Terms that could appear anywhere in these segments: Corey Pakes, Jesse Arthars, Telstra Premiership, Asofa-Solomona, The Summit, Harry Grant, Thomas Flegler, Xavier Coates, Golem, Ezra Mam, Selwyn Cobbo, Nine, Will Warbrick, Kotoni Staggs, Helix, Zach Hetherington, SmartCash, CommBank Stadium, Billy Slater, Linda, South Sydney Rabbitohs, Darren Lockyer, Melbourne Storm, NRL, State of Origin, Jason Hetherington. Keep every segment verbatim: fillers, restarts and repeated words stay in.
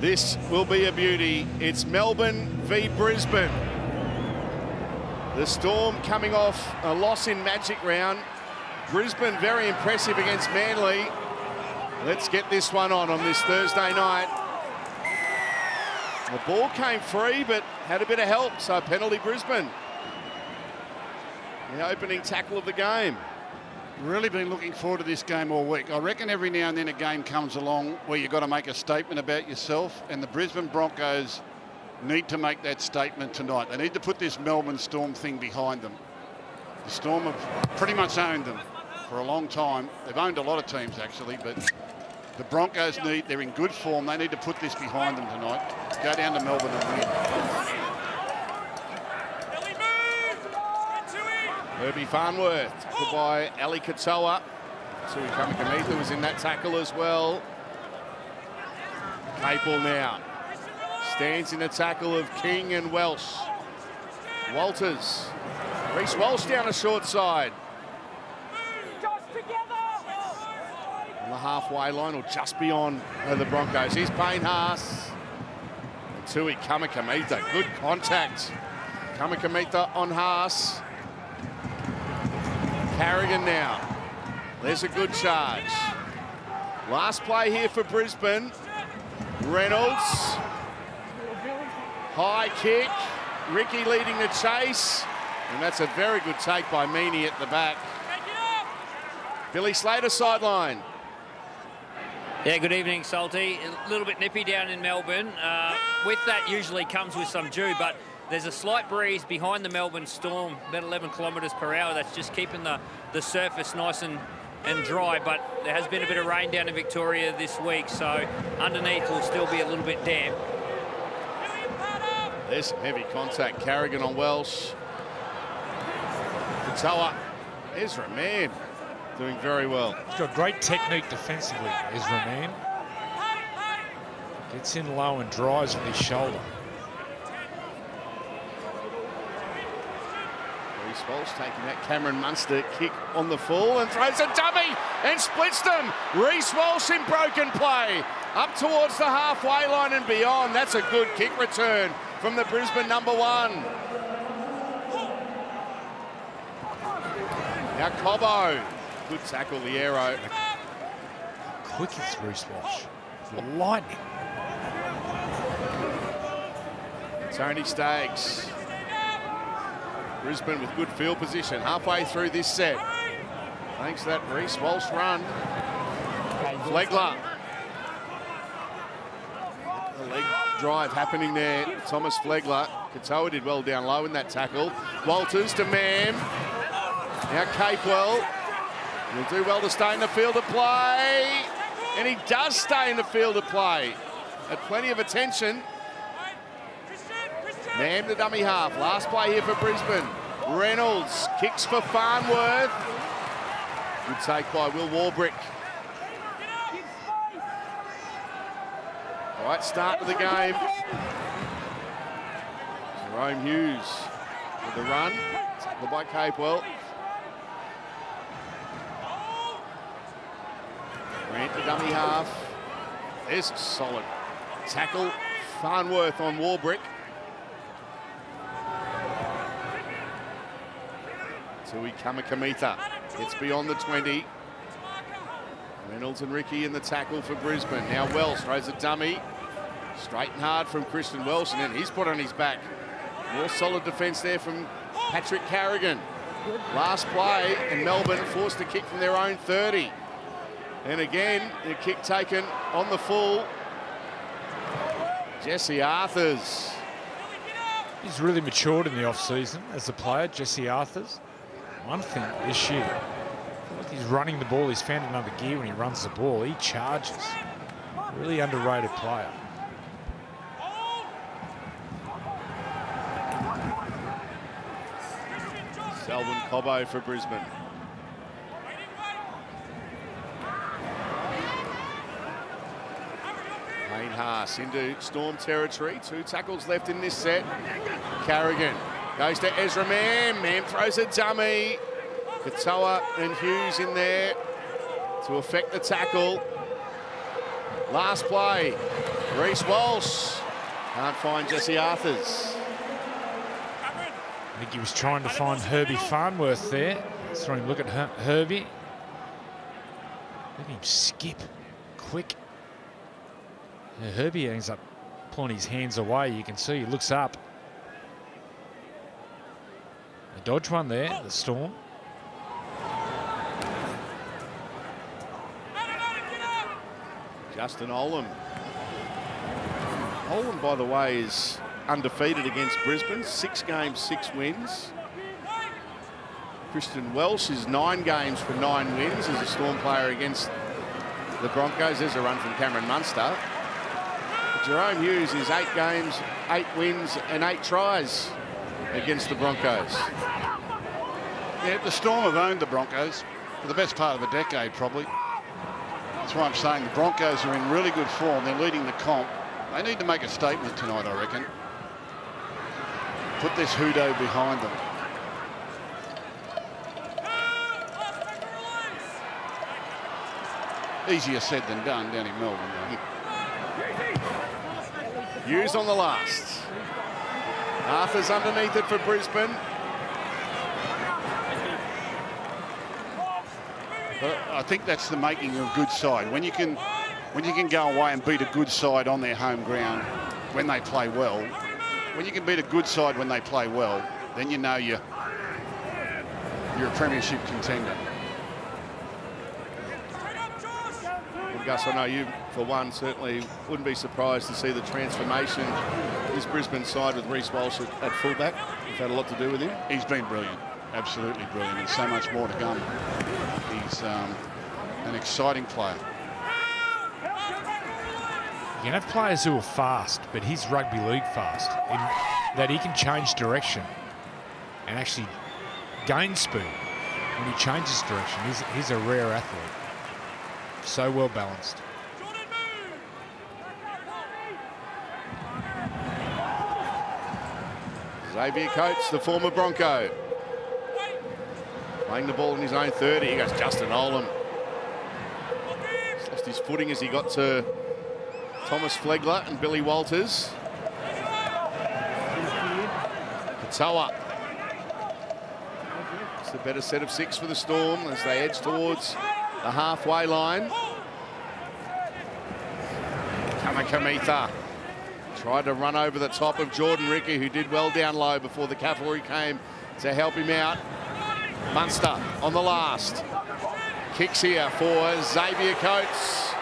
This will be a beauty. It's Melbourne v Brisbane. The Storm coming off a loss in Magic Round. Brisbane very impressive against Manly. Let's get this one on on this Thursday night. The ball came free, but had a bit of help, so penalty Brisbane. The opening tackle of the game. Really been looking forward to this game all week. I reckon every now and then a game comes along where you've got to make a statement about yourself, and the Brisbane Broncos need to make that statement tonight. They need to put this Melbourne Storm thing behind them. The Storm have pretty much owned them for a long time. They've owned a lot of teams, actually, but the Broncos need, they're in good form, they need to put this behind them tonight. Go down to Melbourne and win. Herbie Farnworth, tackled by Eli Katoa. Tui Kamikamica was in that tackle as well. Capewell now stands in the tackle of King and Welsh. Walters. Reece Walsh down the short side. On the halfway line or just beyond the Broncos. Here's Payne Haas. And Tui Kamikamica. Good contact. Kamikamica on Haas. Carrigan now. There's a good charge. Last play here for Brisbane. Reynolds. High kick. Riki leading the chase. And that's a very good take by Meaney at the back. Billy Slater sideline. Yeah, good evening, Salty. A little bit nippy down in Melbourne. Uh, with that usually comes with some dew, but there's a slight breeze behind the Melbourne Storm, about eleven kilometres per hour. That's just keeping the, the surface nice and, and dry, but there has been a bit of rain down in Victoria this week, so underneath will still be a little bit damp. There's some heavy contact. Carrigan on Welsh. Katoa. Ezra Mam. Doing very well. He's got great technique defensively, Ezra Mam. Gets in low and drives with his shoulder. Reece Walsh taking that Cameron Munster kick on the full and throws a dummy and splits them. Reece Walsh in broken play. Up towards the halfway line and beyond. That's a good kick return from the Brisbane number one. Now Cobbo. Good tackle, the arrow. Quick is Reece Walsh. Lightning. Kotoni Staggs. Brisbane with good field position halfway through this set. Thanks to that Reece Walsh run. Flegler. The leg drive happening there. Thomas Flegler. Katoa did well down low in that tackle. Walters to Mam. Now Capewell. He'll do well to stay in the field of play. And he does stay in the field of play. Had plenty of attention. Nam the dummy half. Last play here for Brisbane. Reynolds kicks for Farnworth. Good take by Will Warbrick. All right, start to the game. Jerome Hughes with the run. Tackled by Capewell. Grant the dummy half. There's a solid tackle. Farnworth on Warbrick. Tui Kamikamica gets beyond the twenty. Reynolds and Riki in the tackle for Brisbane. Now Welsh throws a dummy. Straight and hard from Christian Welsh, and then he's put on his back. More solid defence there from Patrick Carrigan. Last play, and Melbourne forced a kick from their own thirty. And again, the kick taken on the full. Jesse Arthars. He's really matured in the off-season as a player, Jesse Arthars. One thing this year, he's running the ball. He's found another gear when he runs the ball. He charges. Really underrated player. Selwyn Cobbo for Brisbane. Payne Haas into Storm territory. Two tackles left in this set. Carrigan goes to Ezra Mam. Mam throws a dummy. Katoa and Hughes in there to affect the tackle. Last play, Reece Walsh. Can't find Jesse Arthars. I think he was trying to find Herbie Farnworth there. Let's throw him, look at Her Herbie. Let him skip quick. And Herbie ends up pulling his hands away. You can see he looks up. A dodge one there, the Storm. Justin Olam. Olam, by the way, is undefeated against Brisbane. Six games, six wins. Christian Welch is nine games for nine wins as a Storm player against the Broncos. There's a run from Cameron Munster. Jerome Hughes is eight games, eight wins and eight tries against the Broncos. Yeah, the Storm have owned the Broncos for the best part of a decade, probably. That's why I'm saying the Broncos are in really good form. They're leading the comp. They need to make a statement tonight, I reckon. Put this hoodoo behind them. Easier said than done down in Melbourne, though. Hughes on the last. Arthurs underneath it for Brisbane. But I think that's the making of a good side. When you can, when you can go away and beat a good side on their home ground, when they play well, when you can beat a good side when they play well, then you know you're you're a premiership contender. Well, Gus, I know you, for one, certainly wouldn't be surprised to see the transformation of this Brisbane side with Reece Walsh at, at fullback. It's had a lot to do with him. He's been brilliant, absolutely brilliant, and so much more to come. He's um, an exciting player. You can have players who are fast, but he's rugby league fast, in that he can change direction and actually gain speed when he changes direction. He's, he's a rare athlete. So well balanced. Xavier Coates, the former Bronco, playing the ball in his own thirty. Here goes Justin Olam. He's lost his footing as he got to Thomas Flegler and Billy Walters. Katoa. It's a better set of six for the Storm as they edge towards the halfway line. Kamikamica tried to run over the top of Jordan Riki, who did well down low before the cavalry came to help him out. Munster on the last. Kicks here for Xavier Coates.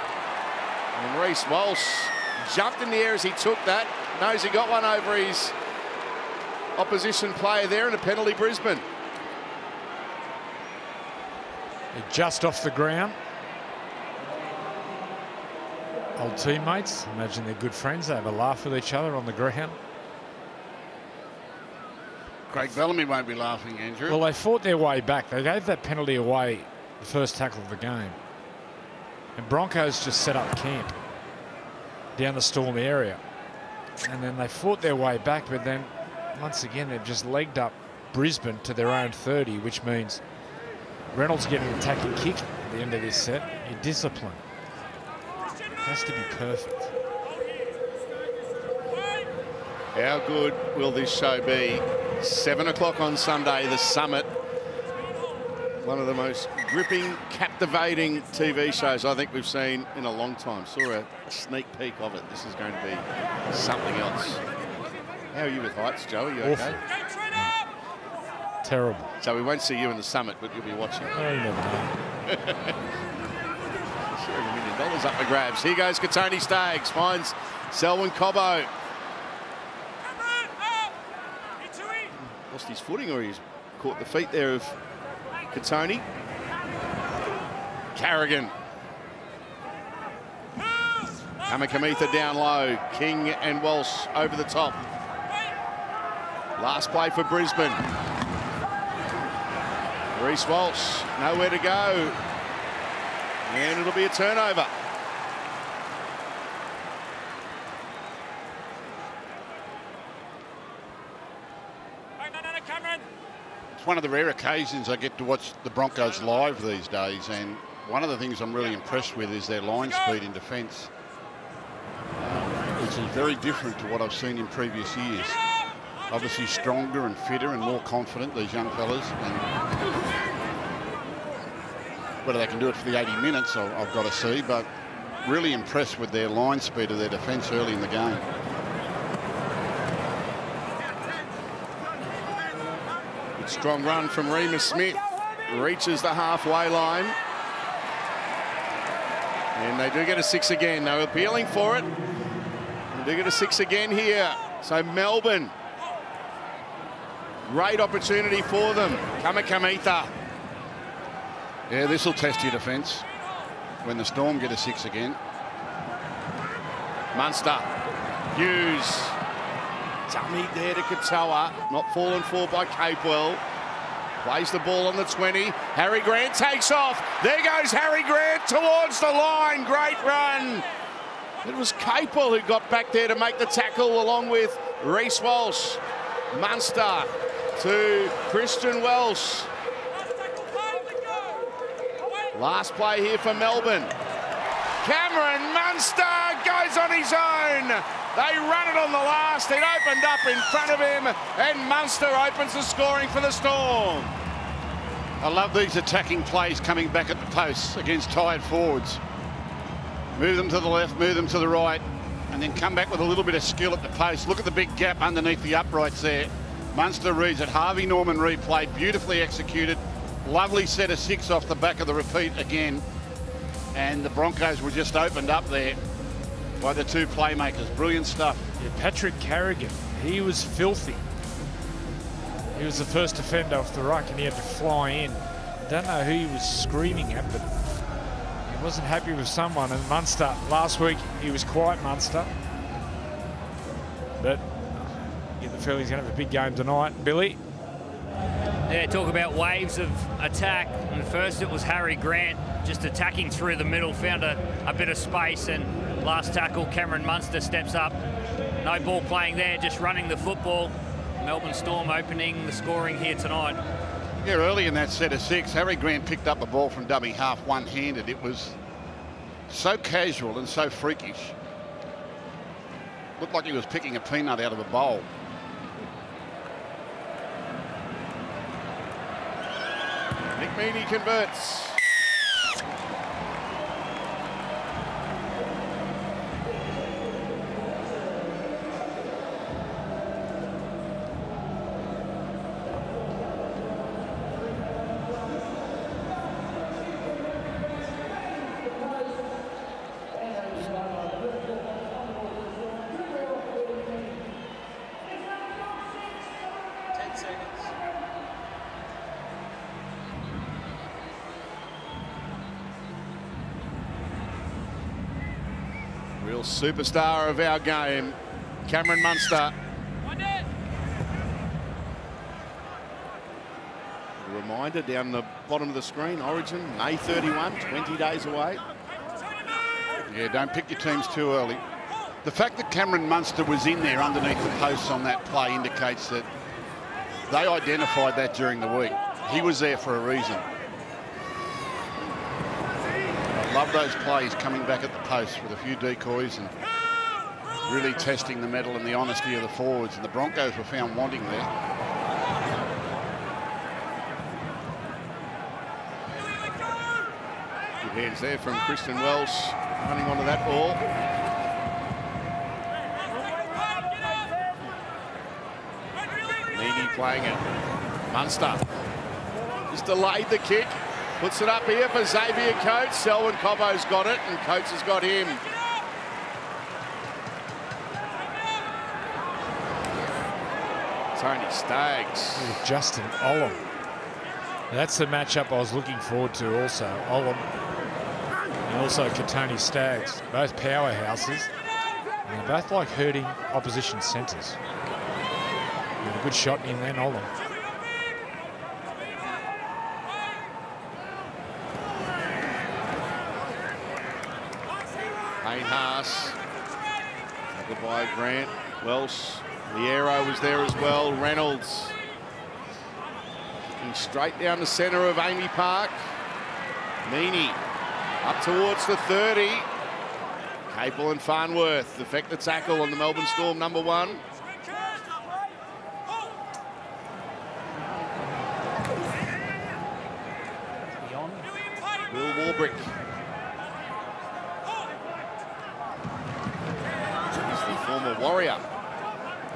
And Reece Walsh jumped in the air as he took that. Knows he got one over his opposition player there, and a penalty Brisbane. Just off the ground. Old teammates. Imagine they're good friends. They have a laugh with each other on the ground. Craig Bellamy won't be laughing, Andrew. Well, they fought their way back. They gave that penalty away the first tackle of the game. And Broncos just set up camp down the Storm area. And then they fought their way back, but then once again, they've just legged up Brisbane to their own thirty, which means Reynolds getting an attacking kick at the end of this set. Your discipline has to be perfect. How good will this show be? Seven o'clock on Sunday, the Summit. One of the most gripping, captivating T V shows I think we've seen in a long time. Saw a sneak peek of it. This is going to be something else. How are you with heights, Joey? You okay? Awful. Terrible. So we won't see you in the Summit, but you'll be watching. Oh, you never know. Sure, a million dollars up for grabs. Here goes Kotoni Staggs. Finds Selwyn Cobbo. Lost his footing, or he's caught the feet there of Kotoni. Carrigan. Kamikamica down low. King and Walsh over the top. Last play for Brisbane. Reece Walsh, nowhere to go. And it'll be a turnover. It's one of the rare occasions I get to watch the Broncos live these days, and one of the things I'm really impressed with is their line speed in defence. which is very different to what I've seen in previous years. Obviously stronger and fitter and more confident, these young fellas. And whether they can do it for the eighty minutes, I've got to see, but really impressed with their line speed of their defence early in the game. Good strong run from Remus Smith. Reaches the halfway line. And they do get a six again. They're appealing for it. They do get a six again here. So Melbourne, great opportunity for them. Kamikamica. Yeah, this will test your defence when the Storm get a six again. Munster, Hughes, dummy there to Katoa, not fallen for by Capewell. Plays the ball on the twenty. Harry Grant takes off. There goes Harry Grant towards the line. Great run. It was Capewell who got back there to make the tackle along with Reece Walsh. Munster to Christian Welch. Last play here for Melbourne. Cameron Munster goes on his own. They run it on the last. It opened up in front of him, and Munster opens the scoring for the Storm. I love these attacking plays coming back at the posts against tired forwards. Move them to the left, move them to the right, and then come back with a little bit of skill at the post. Look at the big gap underneath the uprights there. Munster reads it. Harvey Norman replay, beautifully executed. Lovely set of six off the back of the repeat again. And the Broncos were just opened up there by the two playmakers. Brilliant stuff. Yeah, Patrick Carrigan, he was filthy. He was the first defender off the ruck and he had to fly in. Don't know who he was screaming at, but he wasn't happy with someone. And Munster, last week, he was quite Munster. But you get the feel he's going to have a big game tonight, Billy. Yeah, talk about waves of attack. And first it was Harry Grant just attacking through the middle, found a, a bit of space, and last tackle, Cameron Munster steps up. No ball playing there, just running the football. Melbourne Storm opening the scoring here tonight. Yeah, early in that set of six, Harry Grant picked up the ball from dummy half one-handed. It was so casual and so freakish. Looked like he was picking a peanut out of a bowl. Nick Meaney converts. Superstar of our game, Cameron Munster. A reminder down the bottom of the screen, Origin, May thirty-first, twenty days away. Yeah, don't pick your teams too early. The fact that Cameron Munster was in there underneath the posts on that play indicates that they identified that during the week. He was there for a reason. Love those plays coming back at the post with a few decoys and really testing the mettle and the honesty of the forwards, and the Broncos were found wanting there. Good hands there from Christian Welch running onto that ball. Meaney playing it. Munster just delayed the kick. Puts it up here for Xavier Coates. Selwyn Cobbo's got it, and Coates has got him. Kotoni Staggs. Ooh, Justin Olam. That's the matchup I was looking forward to also. Olam and also Kotoni Staggs. Both powerhouses. And they both like hurting opposition centres. A good shot in then, Olam. Payne Haas, goodbye Grant, Welsh, Liero was there as well, Reynolds. Kicking straight down the centre of A A M I Park. Meaney up towards the thirty. Capewell and Farnworth effect the tackle on the Melbourne Storm number one. Will Warbrick is the former Warrior.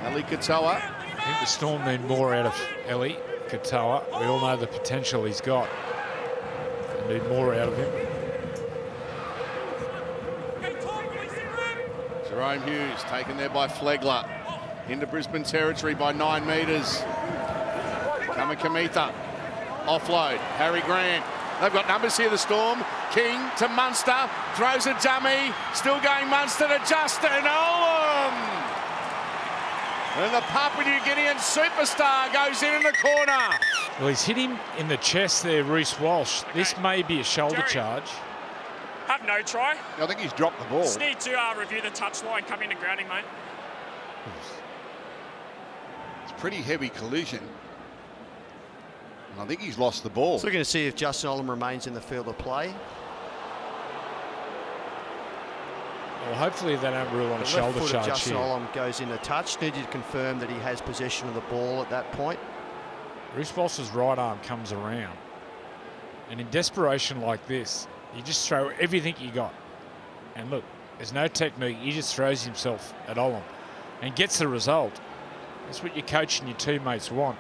Eli Katoa. I think the Storm need more out of Eli Katoa. We all know the potential he's got. They need more out of him. Jerome Hughes taken there by Flegler. Into Brisbane territory by nine metres. Kamikamica. Offload. Harry Grant. They've got numbers here, the Storm. King to Munster. Throws a dummy. Still going Munster to Justin Olam. And the Papua New Guinean superstar goes in in the corner. Well, he's hit him in the chest there, Reece Walsh. Okay. This may be a shoulder Jerry. charge. Have no try. I think he's dropped the ball. Just need to uh, review the touchline, come into grounding, mate. It's pretty heavy collision. And I think he's lost the ball. So we're going to see if Justin Olam remains in the field of play. Well, hopefully they don't rule on the a shoulder foot charge of Justin here. Olam goes in a touch. Need to confirm that he has possession of the ball at that point. Reece Walsh's right arm comes around. And in desperation like this, you just throw everything you got. And look, there's no technique. He just throws himself at Olam and gets the result. That's what your coach and your teammates want.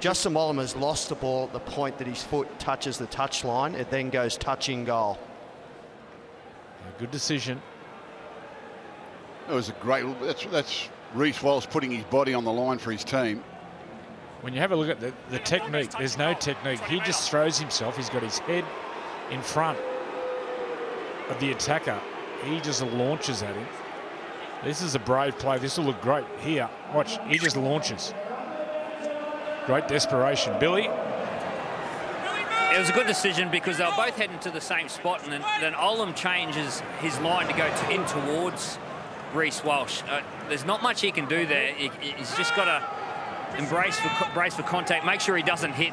Justin Olam has lost the ball at the point that his foot touches the touchline. It then goes touching goal. A good decision. That was a great... That's, that's Reece Walsh putting his body on the line for his team. When you have a look at the, the technique, there's no technique. He just throws himself. He's got his head in front of the attacker. He just launches at him. This is a brave play. This will look great here. Watch, he just launches. Great desperation. Billy? It was a good decision because they were both heading to the same spot, and then, then Olam changes his line to go to, in towards Reece Walsh. Uh, there's not much he can do there. He, he's just got to embrace for, brace for contact, make sure he doesn't hit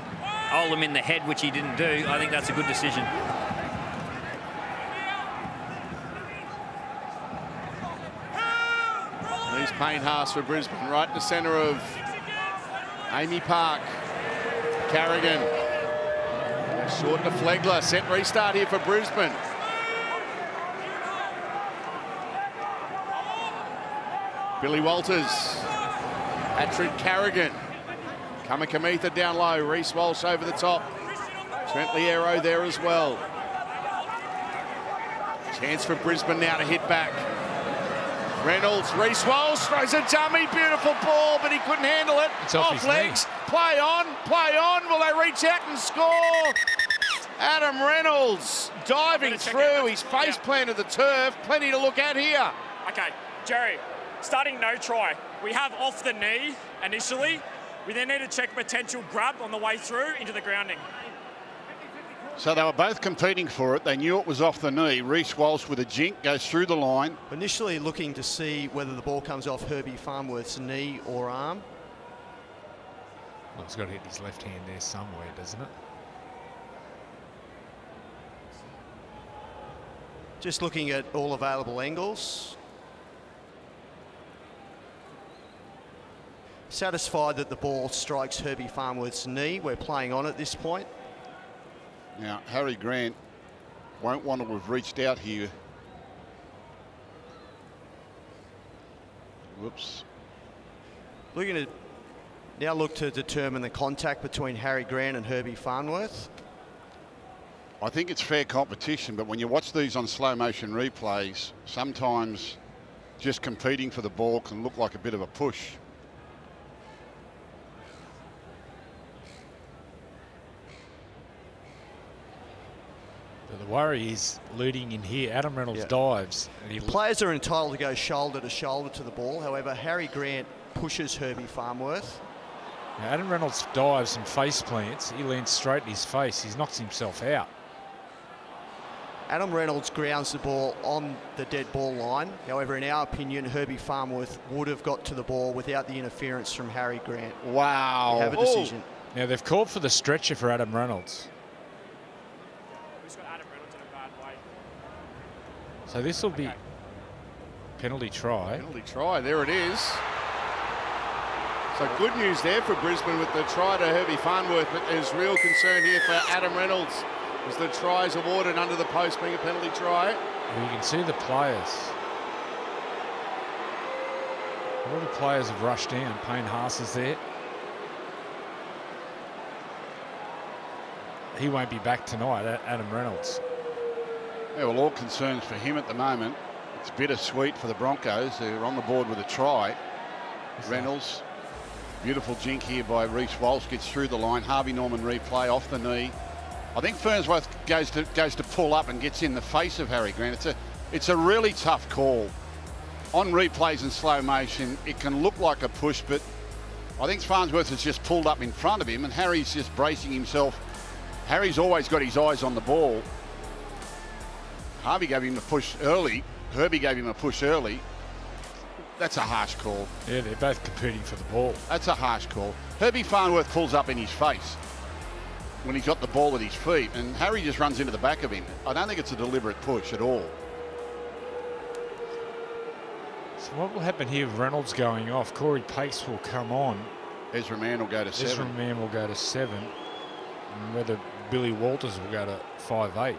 Olam in the head, which he didn't do. I think that's a good decision. There's Payne Haas for Brisbane, right in the centre of A A M I Park. Carrigan. Short to Flegler. Set restart here for Brisbane. Billy Walters. Patrick Carrigan. Kamikamica down low, Reece Walsh over the top. Trent Liero there as well. Chance for Brisbane now to hit back. Reynolds, Reece Walsh throws a dummy, beautiful ball, but he couldn't handle it. It's off, off legs, knee. Play on, play on. Will they reach out and score? Adam Reynolds diving through, his face planted the turf. Plenty to look at here. Okay, Jerry, starting no try. We have off the knee initially. We then need to check potential grab on the way through into the grounding. So they were both competing for it. They knew it was off the knee. Reece Walsh with a jink goes through the line. Initially looking to see whether the ball comes off Herbie Farnworth's knee or arm. Well, it's got to hit his left hand there somewhere, doesn't it? Just looking at all available angles. Satisfied that the ball strikes Herbie Farnworth's knee. We're playing on at this point. Now, Harry Grant won't want to have reached out here. Whoops. We're going to now look to determine the contact between Harry Grant and Herbie Farnworth. I think it's fair competition, but when you watch these on slow motion replays, sometimes just competing for the ball can look like a bit of a push. The worry is looting in here. Adam Reynolds yeah. dives. And he Players are entitled to go shoulder to shoulder to the ball. However, Harry Grant pushes Herbie Farnworth. Now, Adam Reynolds dives and face plants. He lands straight in his face. He knocks himself out. Adam Reynolds grounds the ball on the dead ball line. However, in our opinion, Herbie Farnworth would have got to the ball without the interference from Harry Grant. Wow. They have a decision. Ooh. Now, they've called for the stretcher for Adam Reynolds. So this will be penalty try. Penalty try, there it is. So good news there for Brisbane with the try to Herbie Farnworth, but there's real concern here for Adam Reynolds as the try is awarded under the post being a penalty try. And you can see the players. All the players have rushed down. Payne Haas is there. He won't be back tonight, Adam Reynolds. Yeah, well, all concerns for him at the moment. It's bittersweet for the Broncos, who are on the board with a try. That's Reynolds. Beautiful jink here by Reece Walsh, gets through the line. Harvey Norman replay off the knee. I think Farnsworth goes to goes to pull up and gets in the face of Harry Grant. It's a it's a really tough call. On replays and slow motion, it can look like a push, but I think Farnsworth has just pulled up in front of him, and Harry's just bracing himself. Harry's always got his eyes on the ball. Harvey gave him a push early. Herbie gave him a push early. That's a harsh call. Yeah, they're both competing for the ball. That's a harsh call. Herbie Farnworth pulls up in his face when he's got the ball at his feet, and Harry just runs into the back of him. I don't think it's a deliberate push at all. So what will happen here with Reynolds going off? Corey Pakes will come on. Ezra Mam will go to seven. Ezra Mam will go to seven. And whether Billy Walters will go to five eight.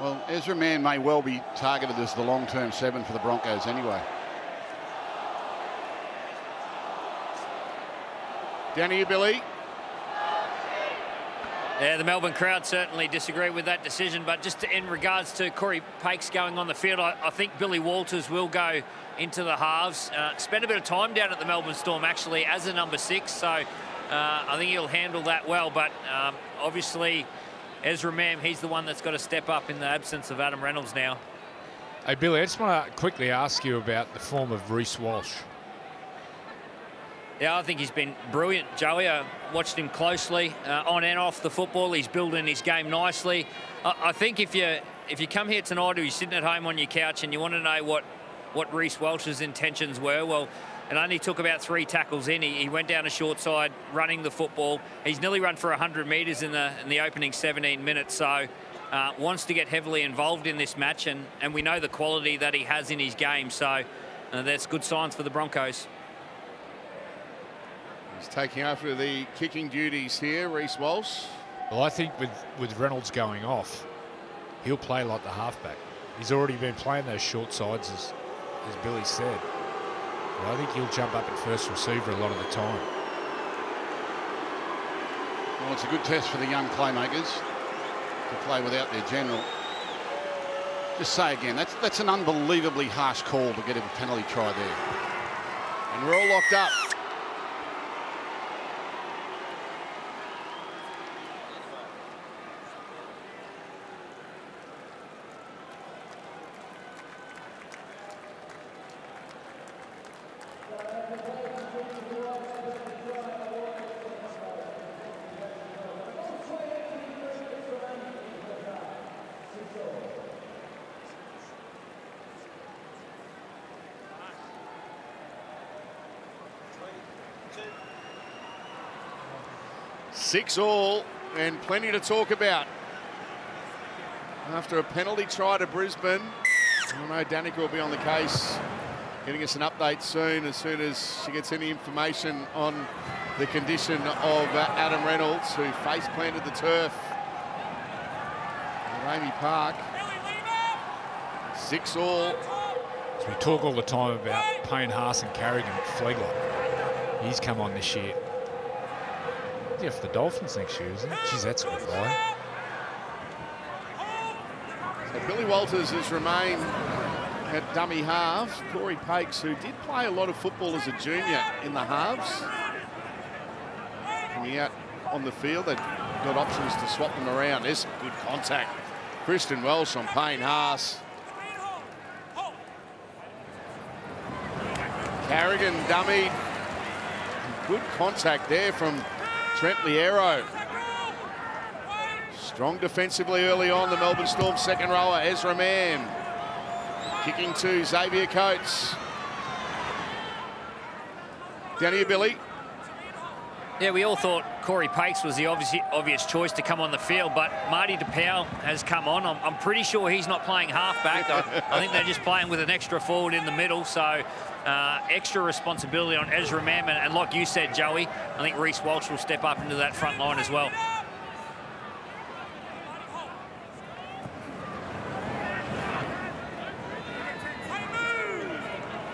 Well, Ezra Mam may well be targeted as the long-term seven for the Broncos anyway. Down to you, Billy. Yeah, the Melbourne crowd certainly disagree with that decision, but just to, in regards to Corey Pakes going on the field, I, I think Billy Walters will go into the halves. Uh, spent a bit of time down at the Melbourne Storm, actually, as a number six, so uh, I think he'll handle that well, but um, obviously... Ezra Mam, he's the one that's got to step up in the absence of Adam Reynolds now. Hey, Billy, I just want to quickly ask you about the form of Reece Walsh. Yeah, I think he's been brilliant, Joey. I watched him closely uh, on and off the football. He's building his game nicely. I, I think if you if you come here tonight or you're sitting at home on your couch and you want to know what, what Reece Walsh's intentions were, well, it only took about three tackles in. He, he went down a short side, running the football. He's nearly run for one hundred metres in the in the opening seventeen minutes, so uh, wants to get heavily involved in this match, and, and we know the quality that he has in his game, so uh, that's good signs for the Broncos. He's taking over the kicking duties here, Reece Walsh. Well, I think with, with Reynolds going off, he'll play like the halfback. He's already been playing those short sides, as, as Billy said. I think he'll jump up at first receiver a lot of the time. Well, it's a good test for the young playmakers to play without their general. Just say again, that's that's an unbelievably harsh call to get him a penalty try there. And we're all locked up. Six all and plenty to talk about. After a penalty try to Brisbane, I know Danica will be on the case, getting us an update soon, as soon as she gets any information on the condition of uh, Adam Reynolds, who face-planted the turf at A A M I Park. Six all. So we talk all the time about Payne Haas and Carrigan and Flegler. He's come on this year. Yeah, for the Dolphins next year, isn't it? Geez, that's a good line. So Billy Walters has remained at dummy halves. Corey Pakes, who did play a lot of football as a junior in the halves, coming out on the field, they've got options to swap them around. There's some good contact. Christian Welch on Payne Haas. Carrigan dummy. Good contact there from Trent Liero. Strong defensively early on, the Melbourne Storm second rower, Ezra Mam. Kicking to Xavier Coates. Down here, Billy. Yeah, we all thought Corey Pakes was the obvious, obvious choice to come on the field, but Marty DePauw has come on. I'm, I'm pretty sure he's not playing halfback. I, I think they're just playing with an extra forward in the middle, so uh, extra responsibility on Ezra Mam. And, and like you said, Joey, I think Reece Walsh will step up into that front line as well.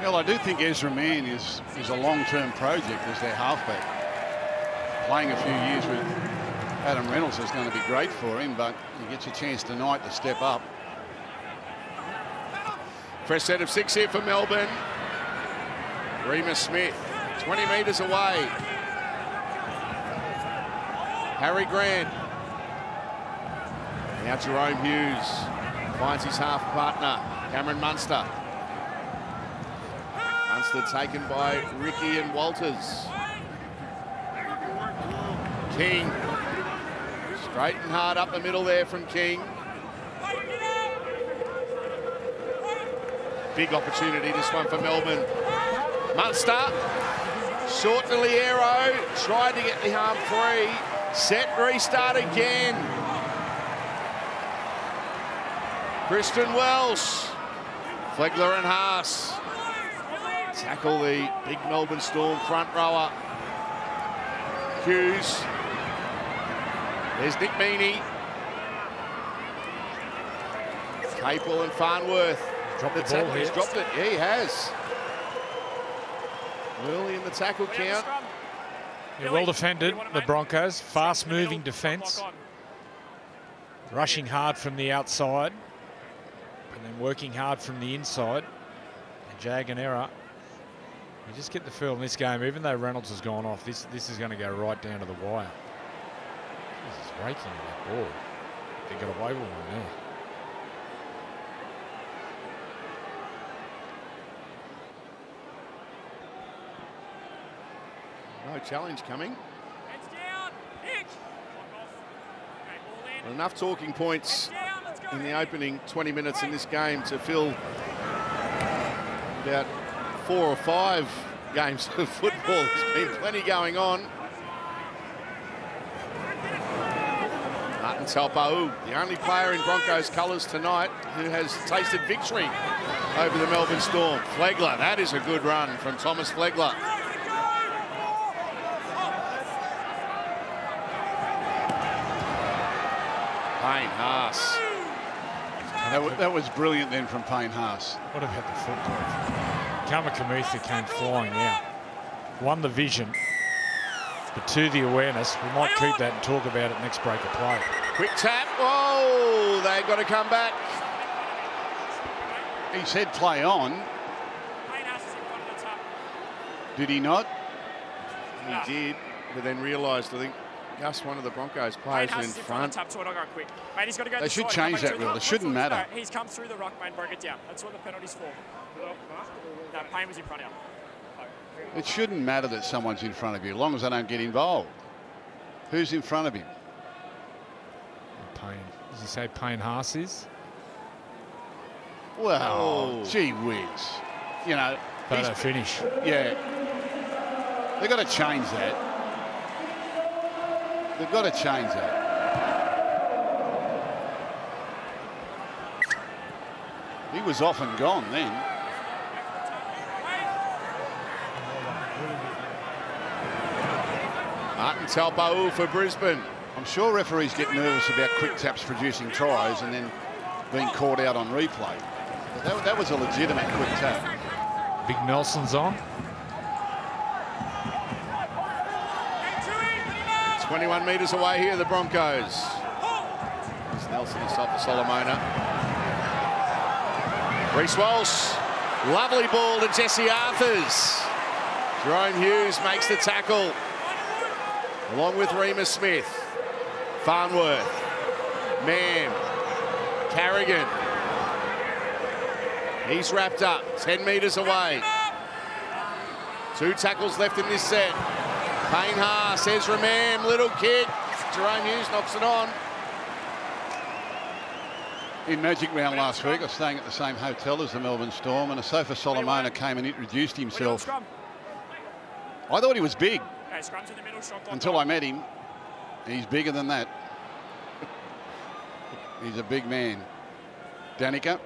Well, I do think Ezra Mam is, is a long-term project as their halfback. Playing a few years with Adam Reynolds is going to be great for him, but he gets a chance tonight to step up. Fresh set of six here for Melbourne. Remus Smith, twenty metres away. Harry Grant. Now Jerome Hughes finds his half partner, Cameron Munster. Taken by Riki and Walters. King. Straight and hard up the middle there from King. Big opportunity this one for Melbourne. Munster. Short to Liero. Tried to get the harm free. Set, restart again. Christian Welch. Flegler and Haas. Tackle the big Melbourne Storm front rower. Hughes. There's Nick Meaney. Capewell and Farnworth. Dropped the, the tackle. Ball He's dropped it. Yeah, he has. Early in the tackle count. Yeah, well defended, the Broncos. Fast-moving defence. Rushing hard from the outside. And then working hard from the inside. And Jaganera. You just get the feel in this game, even though Reynolds has gone off, this this is going to go right down to the wire. This is raking that ball. They got away with one there. No challenge coming. Heads down, kick. Well, enough talking points down, in the opening twenty minutes in this game to fill about four or five games of football. There's been plenty going on. Martin Taupau, the only player in Broncos colours tonight who has tasted victory over the Melbourne Storm. Flegler, that is a good run from Thomas Flegler. Payne Haas. That, that was brilliant then from Payne Haas. What about the football? Kamikamica came flying out. One, the vision, but two, the awareness. We might keep that and talk about it next break of play. Quick tap. Oh, they've got to come back. He said play on. Did he not? He did, but then realised, I think, Gus, one of the Broncos players in front. They should change that rule. It shouldn't matter. He's come through the rock, mate, broke it down. That's what the penalty's for. No, Payne was in front of him. Oh. It shouldn't matter that someone's in front of you, as long as they don't get involved. Who's in front of him? Payne. Does he say Payne Haas is? Well, oh. Gee whiz. You know. They don't finish. Yeah. They've got to change that. They've got to change that. He was off and gone then. Martin Taupau for Brisbane. I'm sure referees get nervous about quick taps producing tries and then being caught out on replay. But that, that was a legitimate quick tap. Big Nelson's on. twenty-one metres away here, the Broncos. It's Nelson off Solomona. Reece Walsh, lovely ball to Jesse Arthars. Jerome Hughes makes the tackle. Along with Remus Smith, Farnworth, Mam, Carrigan. He's wrapped up, ten metres away. Two tackles left in this set. Payne Haas, Ezra Mam, little kick. Jerome Hughes knocks it on. In Magic Round last week, I was staying at the same hotel as the Melbourne Storm, and Asofa-Solomona came and introduced himself. I thought he was big. Until I met him, He's bigger than that. He's a big man. Danica?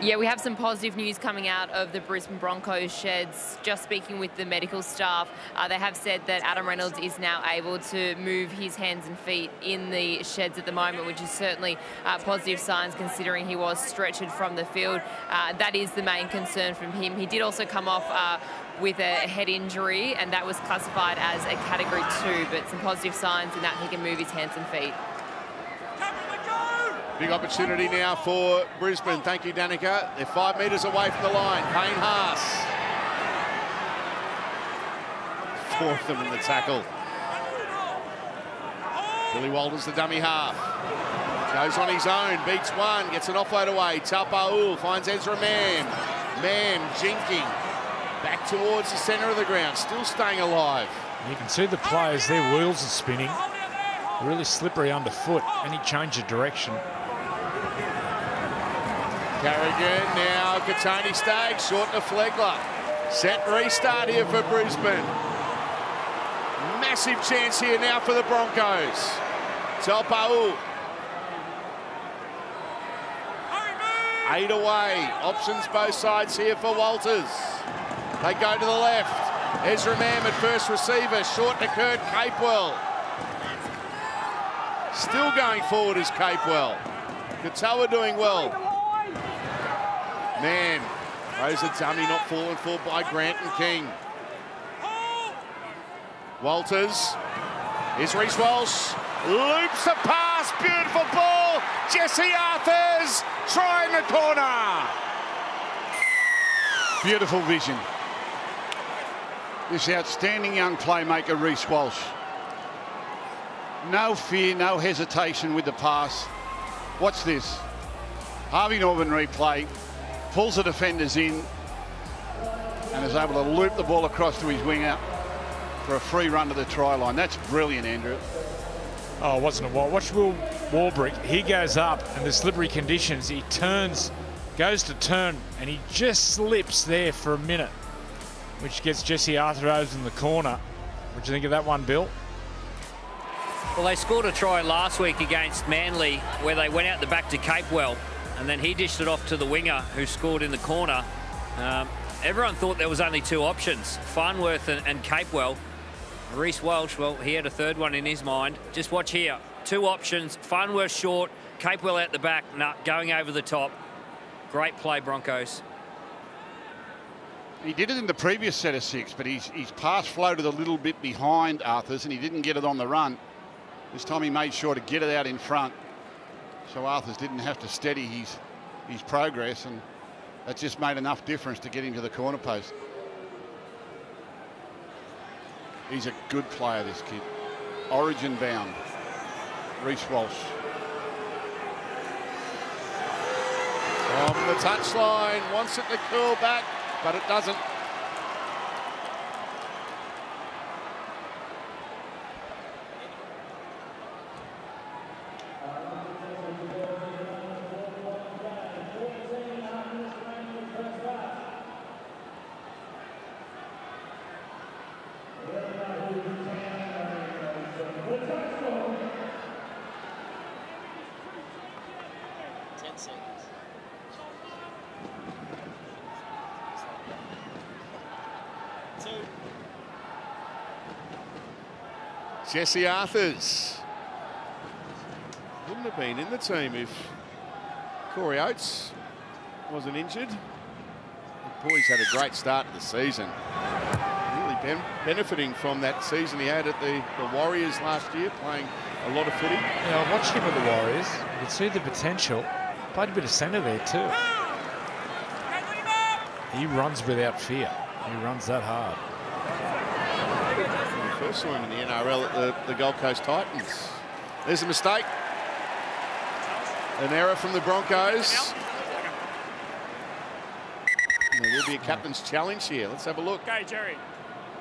Yeah, we have some positive news coming out of the Brisbane Broncos sheds. Just speaking with the medical staff, uh, they have said that Adam Reynolds is now able to move his hands and feet in the sheds at the moment, which is certainly uh, positive signs considering he was stretchered from the field. Uh, that is the main concern from him. He did also come off uh, with a head injury, and that was classified as a Category two, but some positive signs in that he can move his hands and feet. Big opportunity now for Brisbane. Thank you, Danica. They're five metres away from the line. Payne Haas. Fourth them in the tackle. Billy Walters, the dummy half. Goes on his own, beats one, gets an offload away. Taupa'u finds Ezra Mam. Mam jinking. Back towards the centre of the ground, still staying alive. You can see the players, their wheels are spinning. Really slippery underfoot, and he changed the direction. Carrigan now, Kotoni Staggs, short to Flegler. Set restart here for Brisbane. Massive chance here now for the Broncos. Taupa'u. Eight away, options both sides here for Walters. They go to the left. Ezra Mam at first receiver, short to Kurt Capewell. Still going forward is Capewell. Katoa doing well. Man, throws a dummy, not fallen for by Grant and King. Walters, is Reece Walsh, loops a pass, beautiful ball. Jesse Arthars, try in the corner. Beautiful vision. This outstanding young playmaker, Reece Walsh. No fear, no hesitation with the pass. Watch this. Harvey Norman replay, pulls the defenders in and is able to loop the ball across to his winger for a free run to the try line. That's brilliant, Andrew. Oh, wasn't it? Well, watch Will Warbrick. He goes up in the slippery conditions. He turns, goes to turn, and he just slips there for a minute, which gets Jesse Arthurs in the corner. What do you think of that one, Bill? Well, they scored a try last week against Manly where they went out the back to Capewell and then he dished it off to the winger who scored in the corner. Um, everyone thought there was only two options, Farnworth and, and Capewell. Reece Walsh, well, he had a third one in his mind. Just watch here. Two options, Farnworth short, Capewell out the back, nah, going over the top. Great play, Broncos. He did it in the previous set of six, but he's, he's pass floated a little bit behind Arthurs and he didn't get it on the run. This time he made sure to get it out in front, so Arthurs didn't have to steady his, his progress, and that just made enough difference to get him to the corner post. He's a good player, this kid. Origin bound, Reece Walsh. From the touchline, wants it to curl back, but it doesn't. Jesse Arthars wouldn't have been in the team if Corey Oates wasn't injured. The boys had a great start to the season. Really ben benefiting from that season he had at the, the Warriors last year, playing a lot of footy. Yeah, I watched him at the Warriors. You could see the potential. Played a bit of centre there too. He runs without fear. He runs that hard. First saw him in the N R L at the, the Gold Coast Titans. There's a mistake. An error from the Broncos. And there will be a captain's challenge here. Let's have a look. Okay, Jerry.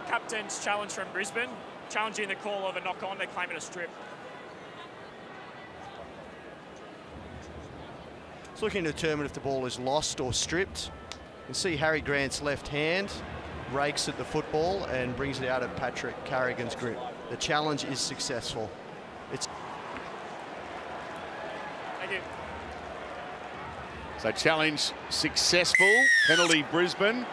Captain's challenge from Brisbane. Challenging the call of a knock-on. They're claiming a strip. It's looking to determine if the ball is lost or stripped. You can see Harry Grant's left hand rakes at the football and brings it out of Patrick Carrigan's grip. The challenge is successful. It's Thank you. So challenge successful, penalty Brisbane.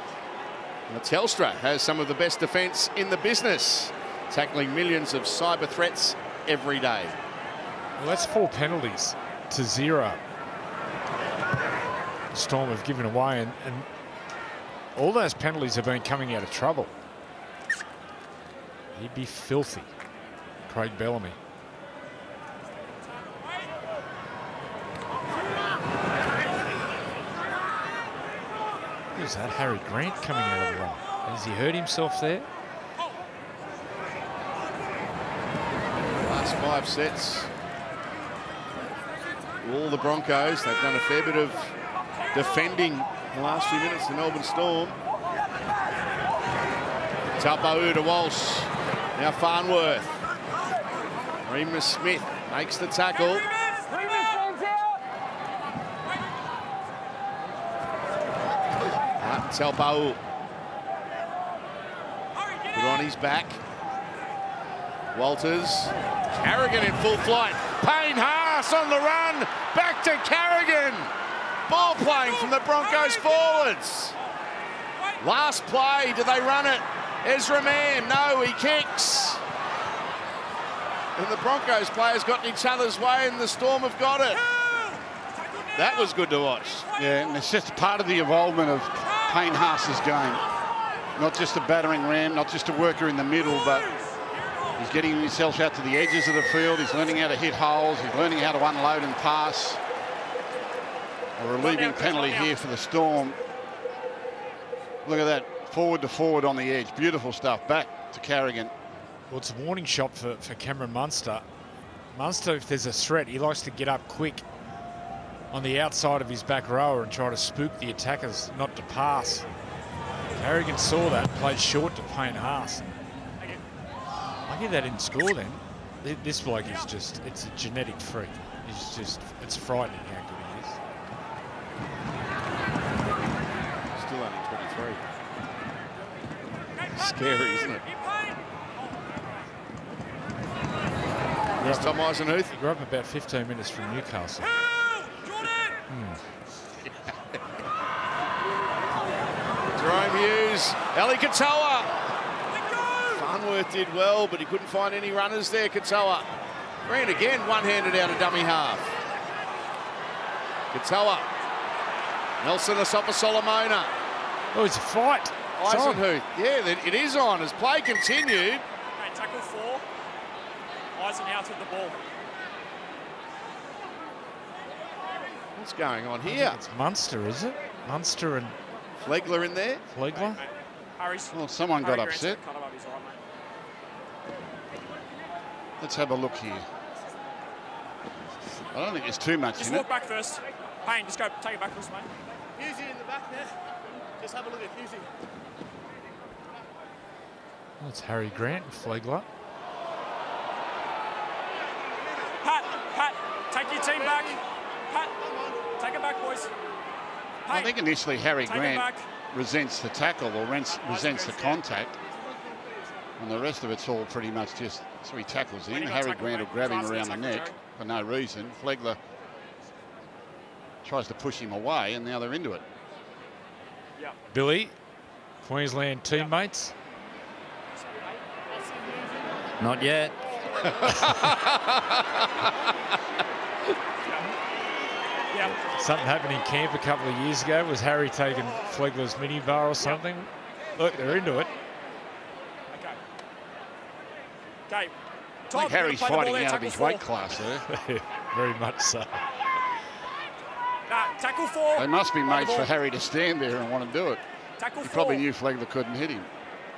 And Telstra has some of the best defence in the business, tackling millions of cyber threats every day. Well, that's four penalties to zero. Storm have given away, and, and all those penalties have been coming out of trouble. He'd be filthy, Craig Bellamy. Who's that? Harry Grant coming out of the line. Has he hurt himself there? Last five sets. All the Broncos, they've done a fair bit of defending in the last few minutes, the Melbourne Storm. Tapu to Walsh. Now Farnworth. Remus Smith makes the tackle. Tapu put on his back. Walters. Carrigan in full flight. Payne Haas on the run. Back to Carrigan. Ball playing from the Broncos forwards. Last play, do they run it? Ezra Mam, no, he kicks. And the Broncos players got in each other's way, and the Storm have got it. That was good to watch. Yeah, and it's just part of the involvement of Payne Haas's game. Not just a battering ram, not just a worker in the middle, but he's getting himself out to the edges of the field. He's learning how to hit holes. He's learning how to unload and pass. A relieving penalty here for the Storm. Look at that. Forward to forward on the edge. Beautiful stuff. Back to Carrigan. Well, it's a warning shot for, for Cameron Munster. Munster, if there's a threat, he likes to get up quick on the outside of his back rower and try to spook the attackers not to pass. Carrigan saw that, played short to Payne Haas. I think that didn't score then. This bloke is just, it's a genetic freak. It's just, it's frightening how good he is. Still only twenty-three. Scary, isn't it? There's Tom Eisenhuth. He grew up about fifteen minutes from Newcastle. Mm. Jerome Hughes, Eli Katoa. Farnworth did well, but he couldn't find any runners there. Katoa. Green again, one-handed out of dummy half. Katoa. Nelson Asofa-Solomona. Oh, it's a fight. Eisenhuth, yeah, it is on as play continued. Okay, tackle four. Eisenhuth with the ball. What's going on here? It's Munster, is it? Munster and Flegler in there. Flegler. Hey, well, someone Harry got upset. Kind of up his eye, mate. Let's have a look here. I don't think there's too much just in it. Just walk back first. Payne, just go take it back first, mate. Hughes in the back there. Just have a look at Hughes. That's Harry Grant and Flegler. Pat, Pat, take your team back. Pat, take it back, boys. Hey, I think initially Harry Grant resents the tackle or resents, resents the contact. And the rest of it's all pretty much just so he tackles him. Harry Grant will grab him around the neck for no reason. Flegler tries to push him away, and now they're into it. Billy, Queensland teammates. Not yet. Yep. Something happened in camp a couple of years ago. Was Harry taking Flegler's minibar or something? Yep. Look, they're into it. Okay. Okay. Tom, I think Harry's fighting out of his four. weight class there. Very much so. Nah, tackle four. They must be mates for Harry to stand there and want to do it. Tackle he probably four. knew Flegler couldn't hit him.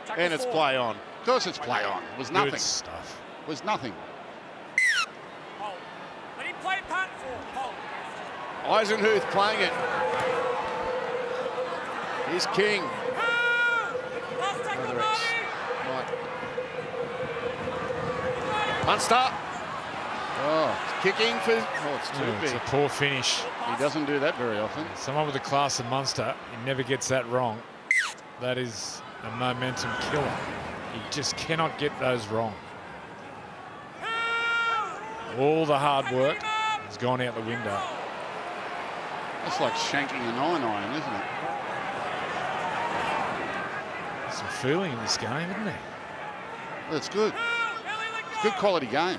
Tackle and it's four. play on. Of course it's play on. It was nothing. Good stuff. It was nothing. Hold. Let him play part four. Hold. Eisenhuth playing it. He's king. Munster. Oh, it's kicking for... Oh, it's too yeah, big. It's a poor finish. He doesn't do that very often. Someone with the class of Munster, he never gets that wrong. That is a momentum killer. You just cannot get those wrong. All the hard work has gone out the window. That's like shanking a nine iron, isn't it? There's some feeling in this game, isn't there? That's good. It's a good quality game.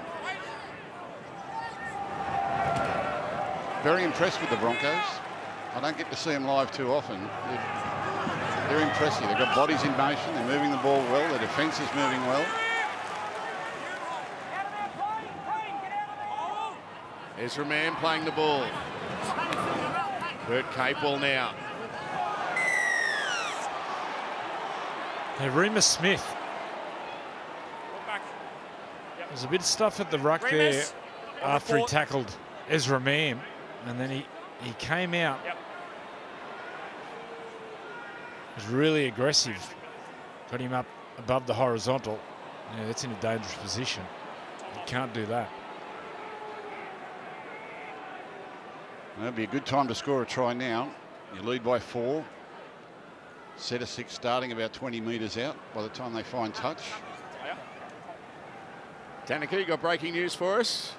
Very impressed with the Broncos. I don't get to see them live too often. They're, they're impressive. They've got bodies in motion. They're moving the ball well. Their defence is moving well. Ezra Mam playing the ball. Kurt Capewell now. Now Remus Smith. There's a bit of stuff at the ruck there after he tackled Ezra Mam, and then he, he came out. Yep. It was really aggressive. Got him up above the horizontal. Yeah, that's in a dangerous position. You can't do that. That'd be a good time to score a try now. You lead by four. Set of six starting about twenty metres out by the time they find touch. Danica, you got breaking news for us?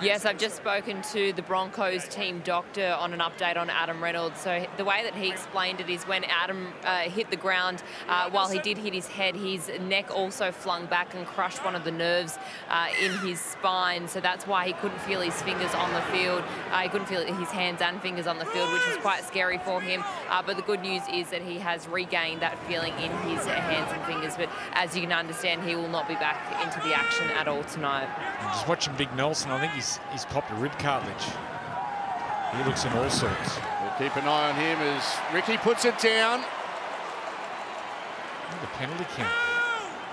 Yes, I've just spoken to the Broncos team doctor on an update on Adam Reynolds. So the way that he explained it is when Adam uh, hit the ground, uh, while he did hit his head, his neck also flung back and crushed one of the nerves uh, in his spine. So that's why he couldn't feel his fingers on the field. Uh, he couldn't feel his hands and fingers on the field, which is quite scary for him. Uh, but the good news is that he has regained that feeling in his hands and fingers. But as you can understand, he will not be back into the action at all tonight. I'm just watching Big Nelson. I think he's He's popped a rib cartilage. He looks in all sorts. We'll keep an eye on him as Riki puts it down. The penalty kick.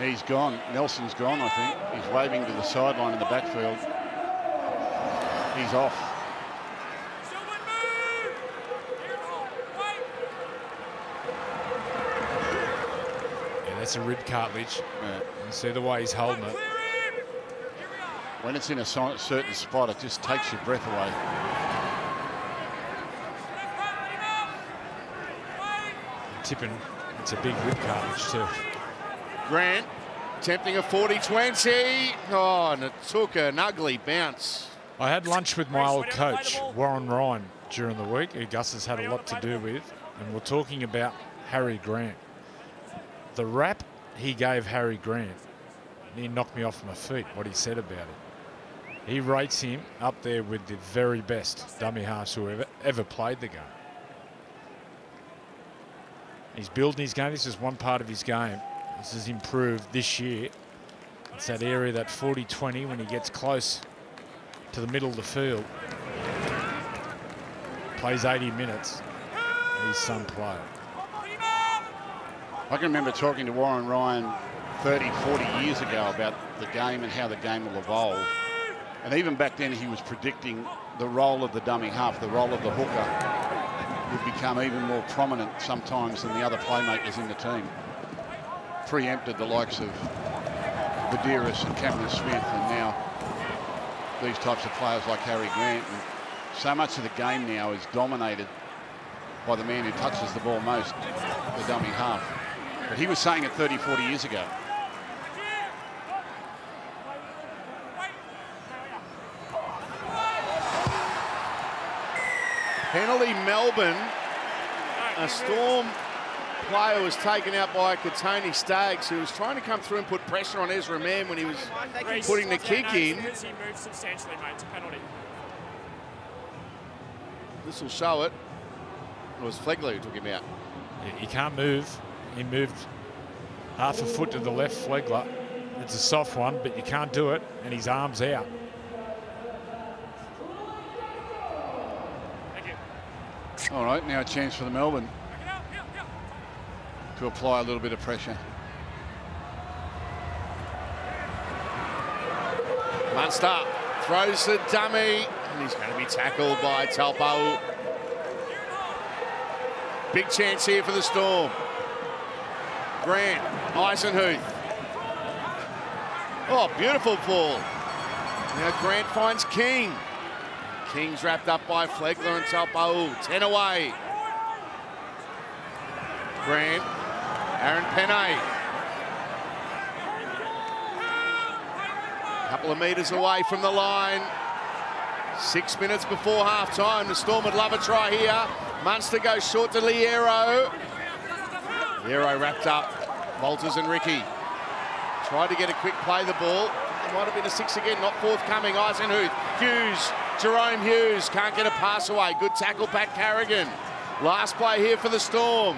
He's gone. Nelson's gone, I think. He's waving to the sideline in the backfield. He's off. Yeah, that's a rib cartilage. Yeah. You can see the way he's holding it. When it's in a certain spot, it just takes your breath away. Tipping, it's a big rib cartilage too. Grant tempting a forty twenty. Oh, and it took an ugly bounce. I had lunch with my old coach, Warren Ryan, during the week, who Gus has had a lot to do with, and we're talking about Harry Grant. The rap he gave Harry Grant, he knocked me off my feet, what he said about it. He rates him up there with the very best dummy halves who ever, ever played the game. He's building his game. This is one part of his game. This has improved this year. It's that area, that forty twenty, when he gets close to the middle of the field. Plays eighty minutes. He's some player. I can remember talking to Warren Ryan thirty, forty years ago about the game and how the game will evolve. And even back then he was predicting the role of the dummy half, the role of the hooker would become even more prominent sometimes than the other playmakers in the team. Preempted the likes of Badiris and Cameron Smith, and now these types of players like Harry Grant. And so much of the game now is dominated by the man who touches the ball most, the dummy half. But he was saying it thirty, forty years ago. Penalty Melbourne. A Storm player was taken out by Kotoni Staggs, who was trying to come through and put pressure on Ezra Mam when he was putting the kick in. He moved substantially, mate. It's a penalty. This will show it. It was Flegler who took him out. Yeah, he can't move. He moved half a foot to the left, Flegler. It's a soft one, but you can't do it, and his arm's out. All right, now a chance for the Melbourne to apply a little bit of pressure. Munster throws the dummy, and he's going to be tackled by Taupau. Big chance here for the Storm. Grant, Eisenhuth. Oh, beautiful ball. Now Grant finds King. King's wrapped up by Flegler and Taupau. ten away. Grant, Aaron Penney. A couple of metres away from the line. Six minutes before half-time. The Storm would love a try here. Munster goes short to Liero. Liero wrapped up. Walters and Riki. Tried to get a quick play the ball. It might have been a six again, not forthcoming. Eisenhuth, Hughes, Jerome Hughes. Can't get a pass away. Good tackle back, Carrigan. Last play here for the Storm.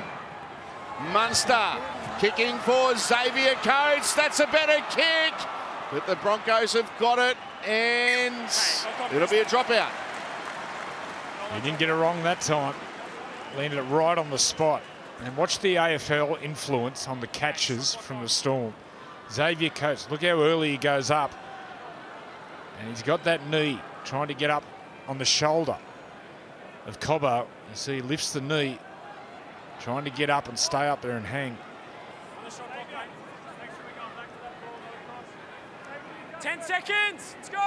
Munster kicking for Xavier Coates. That's a better kick. But the Broncos have got it. And it'll be a dropout. He didn't get it wrong that time. Landed it right on the spot. And watch the A F L influence on the catches from the Storm. Xavier Coates, look how early he goes up. And he's got that knee, trying to get up on the shoulder of Cobbo. You see he lifts the knee, trying to get up and stay up there and hang. Ten seconds, let's go!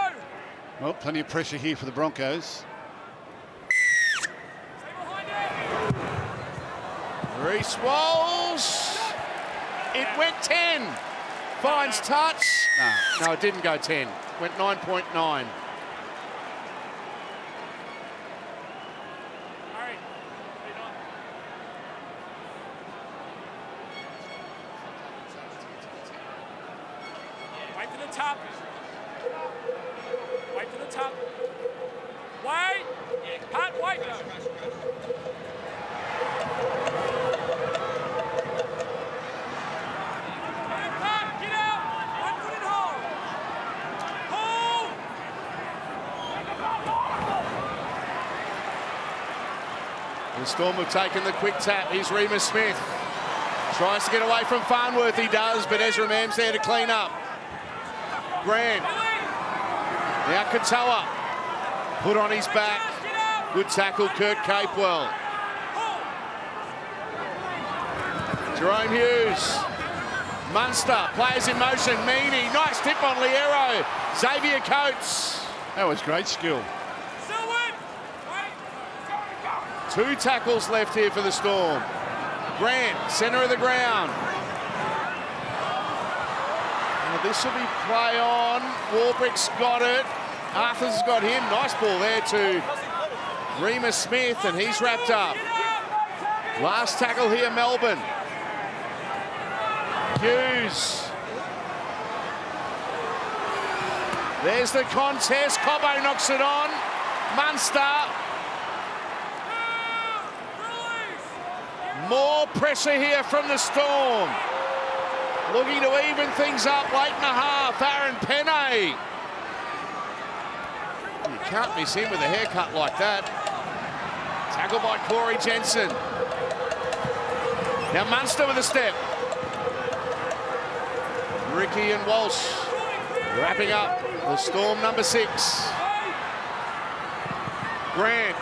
Well, plenty of pressure here for the Broncos. Reece Walsh. It went ten. Finds touch. No, no, it didn't go ten. Went nine point nine. .nine. Wait for the top. Wait for the top. Wait. Pat, wait. The Storm have taken the quick tap. Here's Remus Smith. Tries to get away from Farnworth. He does, but Ezra Mam's there to clean up. Grant. Now Katoa. Put on his back. Good tackle, Kurt Capewell. Jerome Hughes. Munster. Players in motion. Meaney. Nice tip on Liero. Xavier Coates. That was great skill. Two tackles left here for the Storm. Grant, centre of the ground. Now this will be play on. Warbrick's got it. Arthurs has got him. Nice ball there to Remus Smith, and he's wrapped up. Last tackle here, Melbourne. Hughes. There's the contest. Cobbo knocks it on. Munster. More pressure here from the Storm. Looking to even things up late in the half. Aaron Penney. You can't miss him with a haircut like that. Tackled by Corey Jensen. Now Munster with a step. Riki and Walsh wrapping up the Storm number six. Grant,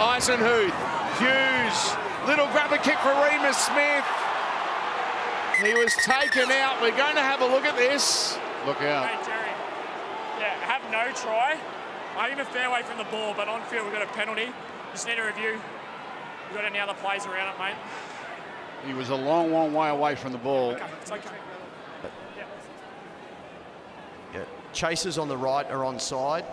Eisenhuth, Hughes. Little grabber kick for Remus Smith. He was taken out. We're going to have a look at this. Look out. Hey, Jerry. Yeah, have no try. I aim a fair way from the ball, but on field we've got a penalty. Just need a review. We've got any other plays around it, mate? He was a long, long way away from the ball. Okay, it's okay. Yeah. Yeah. Chasers on the right are onside.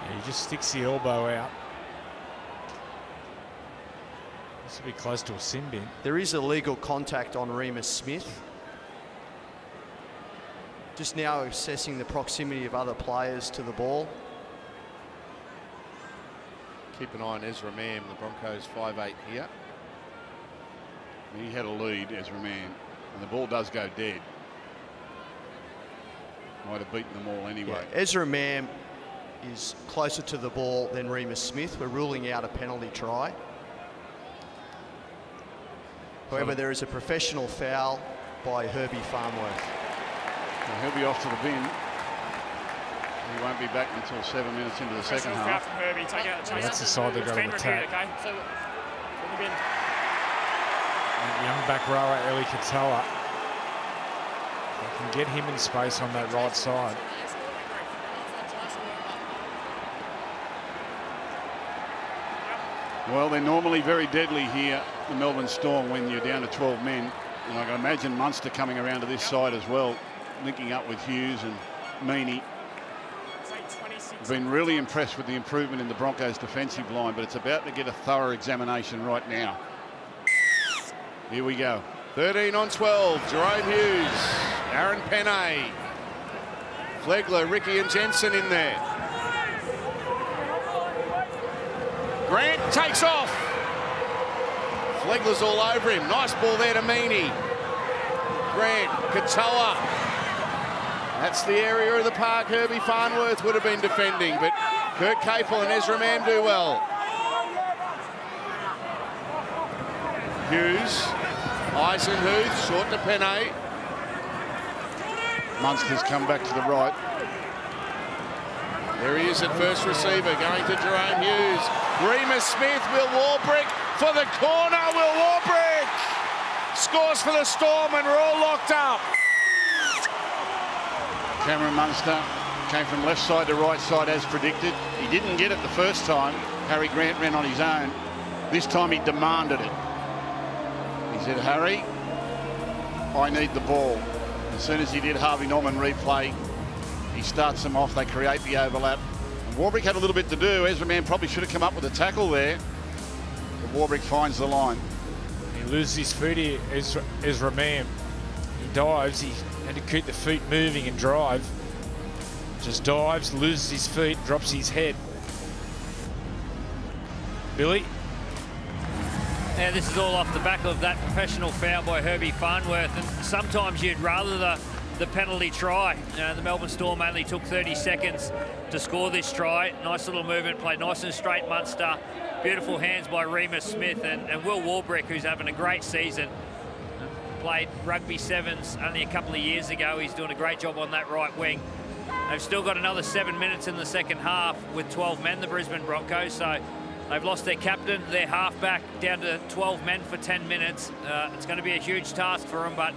Yeah, he just sticks the elbow out. This will be close to a sin bin. There is illegal contact on Remus Smith. Just now assessing the proximity of other players to the ball. Keep an eye on Ezra Mam, the Broncos five eight here. He had a lead, Ezra Mam, and the ball does go dead. Might have beaten them all anyway. Yeah, Ezra Mam is closer to the ball than Remus Smith. We're ruling out a penalty try. However, there is a professional foul by Herbie Farnworth. Well, he'll be off to the bin. He won't be back until seven minutes into the second half. From Herbie, take out the yeah, that's the side they've got to attack. Okay? So, young back rower Eli Katoa. They can get him in space on that right side. Well, they're normally very deadly here, the Melbourne Storm, when you're down to twelve men. And I can imagine Munster coming around to this side as well, linking up with Hughes and Meaney. I've been really impressed with the improvement in the Broncos' defensive line, but it's about to get a thorough examination right now. Here we go. thirteen on twelve, Jerome Hughes, Aaron Penney, Flegler, Riki and Jensen in there. Grant takes off. Flegler's all over him. Nice ball there to Meaney. Grant, Katoa. That's the area of the park Herbie Farnworth would have been defending, but Kurt Capewell and Ezra Mam do well. Hughes, Eisenhuth, short to Penney. Munster's come back to the right. There he is at first receiver, going to Jerome Hughes. Remus Smith, Will Warbrick for the corner. Will Warbrick scores for the Storm, and we're all locked up. Cameron Munster came from left side to right side as predicted. He didn't get it the first time. Harry Grant ran on his own. This time he demanded it. He said, Harry, I need the ball. As soon as he did, Harvey Norman replay. He starts them off, they create the overlap. And Warbrick had a little bit to do. Ezra Mam probably should have come up with a tackle there. But Warbrick finds the line. He loses his foot here, Ezra, Ezra Mam. He dives, he had to keep the feet moving and drive. Just dives, loses his feet, drops his head. Billy. Now this is all off the back of that professional foul by Herbie Farnworth, and sometimes you'd rather the, the penalty try. You know, the Melbourne Storm only took thirty seconds to score this try. Nice little movement, played nice and straight Munster. Beautiful hands by Remus Smith and, and Will Warbrick, who's having a great season. Played rugby sevens only a couple of years ago. He's doing a great job on that right wing. They've still got another seven minutes in the second half with twelve men, the Brisbane Broncos, so they've lost their captain, their halfback, down to twelve men for ten minutes. Uh, it's going to be a huge task for them, but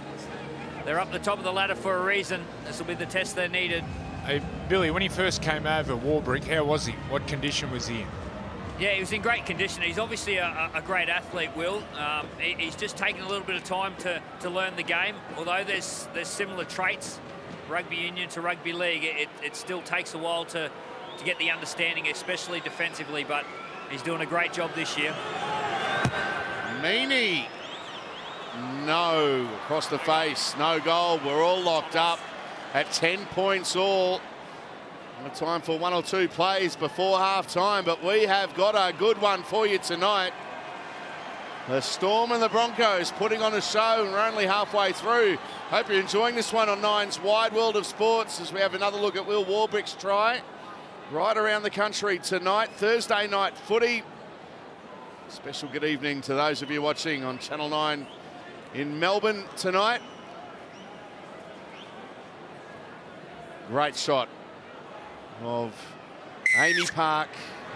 they're up the top of the ladder for a reason. This will be the test they needed. Hey, Billy, when he first came over, Warbrick, how was he? What condition was he in? Yeah, he was in great condition. He's obviously a, a great athlete, Will. Um, he, he's just taken a little bit of time to, to learn the game. Although there's, there's similar traits, rugby union to rugby league, it, it still takes a while to, to get the understanding, especially defensively, but he's doing a great job this year. Meaney. No. Across the face. No goal. We're all locked up at ten points all. No time for one or two plays before half-time, but we have got a good one for you tonight. The Storm and the Broncos putting on a show, and we're only halfway through. Hope you're enjoying this one on Nine's Wide World of Sports as we have another look at Will Warbrick's try. Right around the country tonight, Thursday night footy. Special good evening to those of you watching on Channel nine in Melbourne tonight. Great shot of A A M I Park.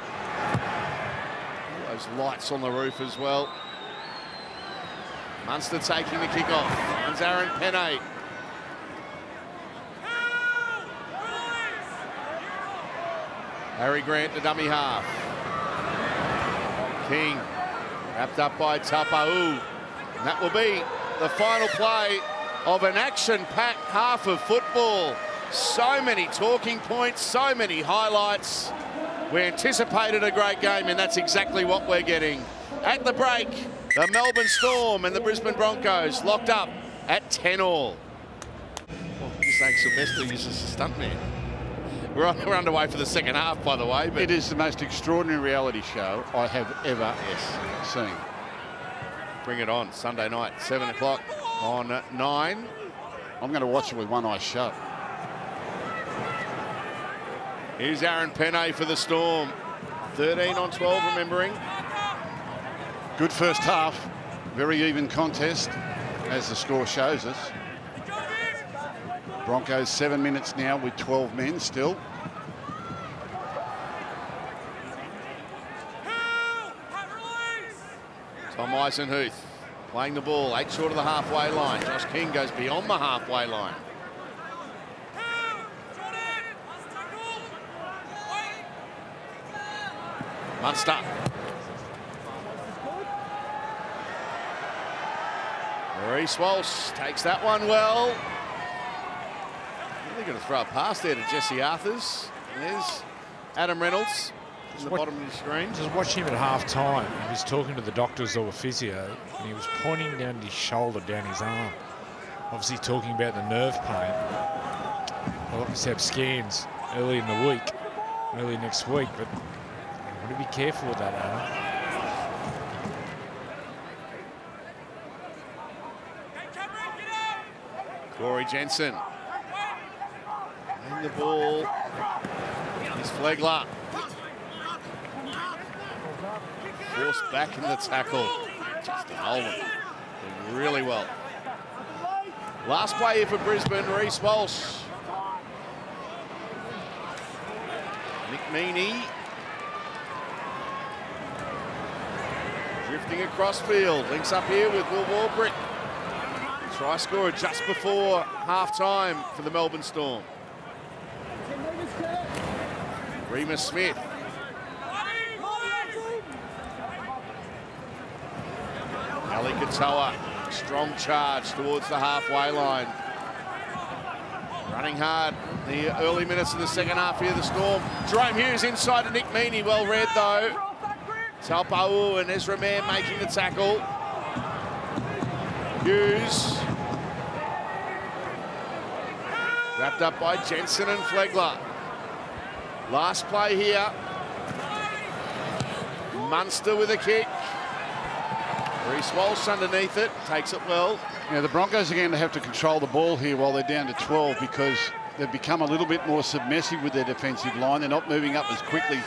All those lights on the roof as well. Munster taking the kickoff. It's Aaron Penney. Harry Grant, the dummy half. King, wrapped up by Tapau. And that will be the final play of an action-packed half of football. So many talking points, so many highlights. We anticipated a great game, and that's exactly what we're getting. At the break, the Melbourne Storm and the Brisbane Broncos locked up at ten all. Oh, he's saying Sylvester uses a stuntman. We're, on, we're underway for the second half, by the way. But it is the most extraordinary reality show I have ever yes. seen. Bring it on, Sunday night, seven o'clock on nine. I'm going to watch it with one eye shut. Here's Aaron Penney for the Storm. thirteen on twelve, remembering. Good first half. Very even contest, as the score shows us. Broncos seven minutes now with twelve men still. Tom Eisenhuth playing the ball, eight short of the halfway line. Josh King goes beyond the halfway line. Munster. Reece Walsh takes that one well. They're going to throw a pass there to Jesse Arthars. And there's Adam Reynolds in the what, bottom of the screen. Just watch him at half time. He was talking to the doctors or the physio, and he was pointing down his shoulder, down his arm. Obviously talking about the nerve pain. I'll obviously have scans early in the week, early next week, but you've got to be careful with that, Adam. Corey Jensen. And the ball is Flegler. Forced back in the tackle. Justin Olam doing really well. Last play here for Brisbane, Reece Walsh. Nick Meaney. Drifting across field. Links up here with Will Warbrick. Try scorer just before half-time for the Melbourne Storm. Remus Smith. Eli Katoa, strong charge towards the halfway line. Running hard in the early minutes of the second half here of the Storm. Jerome Hughes inside to Nick Meaney, well read though. Taupau and Ezra Mam making the tackle. Hughes. Wrapped up by Jensen and Flegler. Last play here. Munster with a kick. Reece Walsh underneath it, takes it well. Now the Broncos are going to have to control the ball here while they're down to twelve, because they've become a little bit more submissive with their defensive line. They're not moving up as quickly.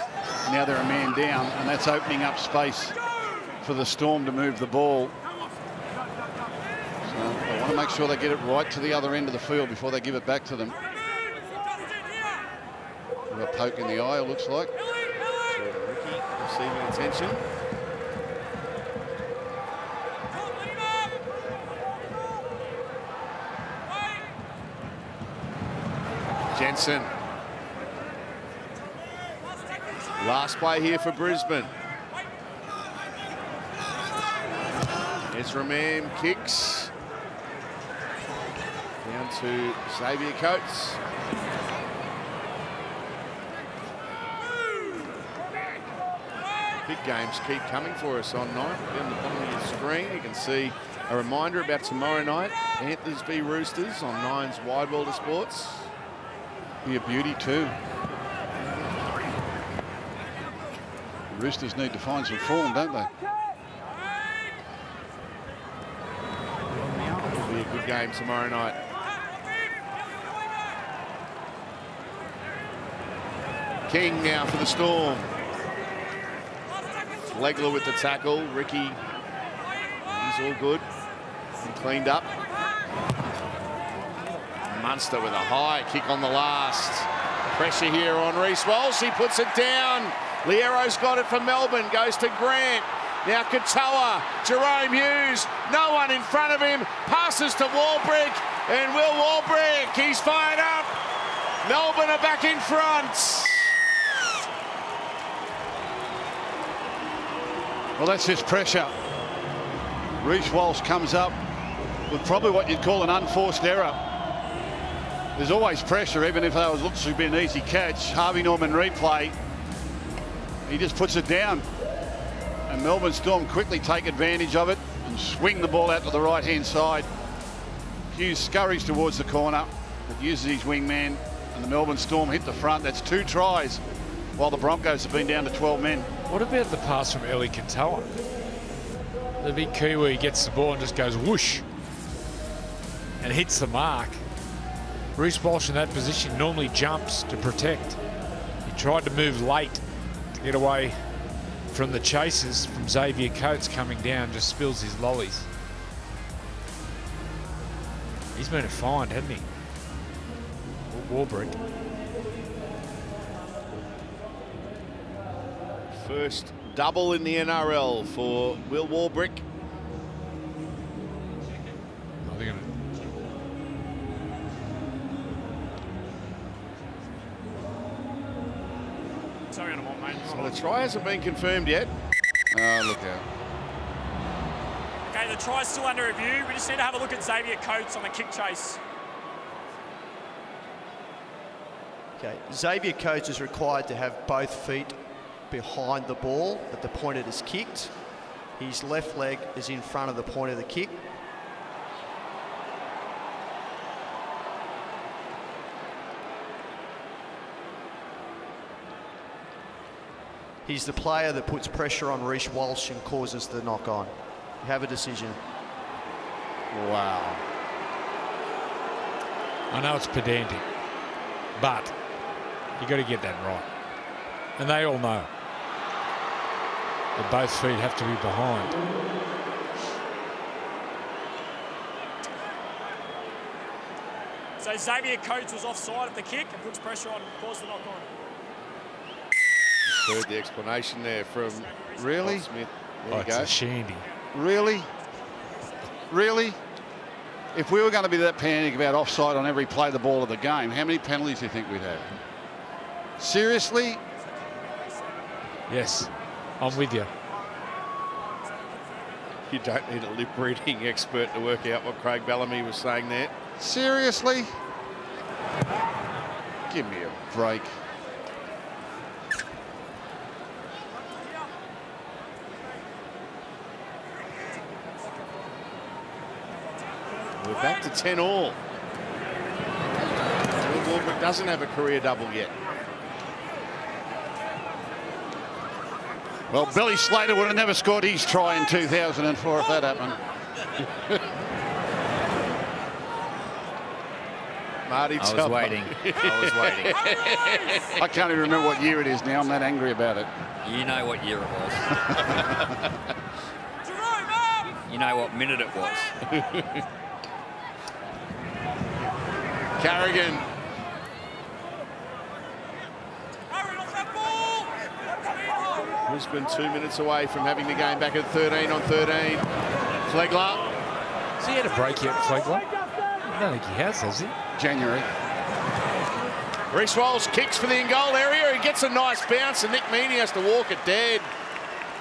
Now they're a man down, and that's opening up space for the Storm to move the ball. Make sure they get it right to the other end of the field before they give it back to them. A poke in the eye, it looks like. Jordan Riki receiving attention. Jensen. Last play here for Brisbane. Ezra Mam kicks. Down to Xavier Coates. Big games keep coming for us on night. Down the bottom of the screen, you can see a reminder about tomorrow night. Panthers v Roosters on Nine's Wide World of Sports. Be a beauty too. The Roosters need to find some form, don't they? It'll be a good game tomorrow night. King now for the Storm. Flegler with the tackle. Riki, he's all good and cleaned up. Munster with a high kick on the last. Pressure here on Reece Walsh. He puts it down. Liero's got it from Melbourne. Goes to Grant. Now Katoa, Jerome Hughes, no one in front of him. Passes to Warbrick, and Will Warbrick, he's fired up. Melbourne are back in front. Well, that's his pressure. Reece Walsh comes up with probably what you'd call an unforced error. There's always pressure, even if that was looks to be an easy catch. Harvey Norman replay. He just puts it down. And Melbourne Storm quickly take advantage of it and swing the ball out to the right-hand side. Hughes scurries towards the corner, but uses his wingman, and the Melbourne Storm hit the front. That's two tries while the Broncos have been down to twelve men. What about the pass from Eli Katoa? The big Kiwi gets the ball and just goes whoosh and hits the mark. Reece Walsh in that position normally jumps to protect. He tried to move late to get away from the chasers from Xavier Coates coming down, just spills his lollies. He's been a find, hasn't he? Warbrick. First double in the N R L for Will Warbrick. I think I'm So the try hasn't been confirmed yet. Oh, look out. Okay, the try's still under review. We just need to have a look at Xavier Coates on the kick chase. Okay, Xavier Coates is required to have both feet behind the ball at the point it is kicked. His left leg is in front of the point of the kick. He's the player that puts pressure on Reece Walsh and causes the knock-on. You have a decision. Wow. I know it's pedantic, but you got to get that right. And they all know that both feet have to be behind. So Xavier Coates was offside of the kick and puts pressure on, caused the knock-on. Heard the explanation there from really Smith. There oh, you go. It's a shandy. Really, really. If we were going to be that panic about offside on every play the ball of the game, how many penalties do you think we'd have? Seriously? Yes, I'm with you. You don't need a lip reading expert to work out what Craig Bellamy was saying there. Seriously? Give me a break. We're back to ten all. Will Warbrick doesn't have a career double yet. Well, Billy Slater would have never scored his try in two thousand four if that happened. Marty, I was waiting. I was waiting. I can't even remember what year it is now. I'm that angry about it. You know what year it was. You know what minute it was. Carrigan. Brisbane two minutes away from having the game back at thirteen on thirteen. Flegler. Has he had a break yet, Flegler? I don't think he has, has he? January. Reece Walsh kicks for the in-goal area. He gets a nice bounce, and Nick Meaney has to walk it dead.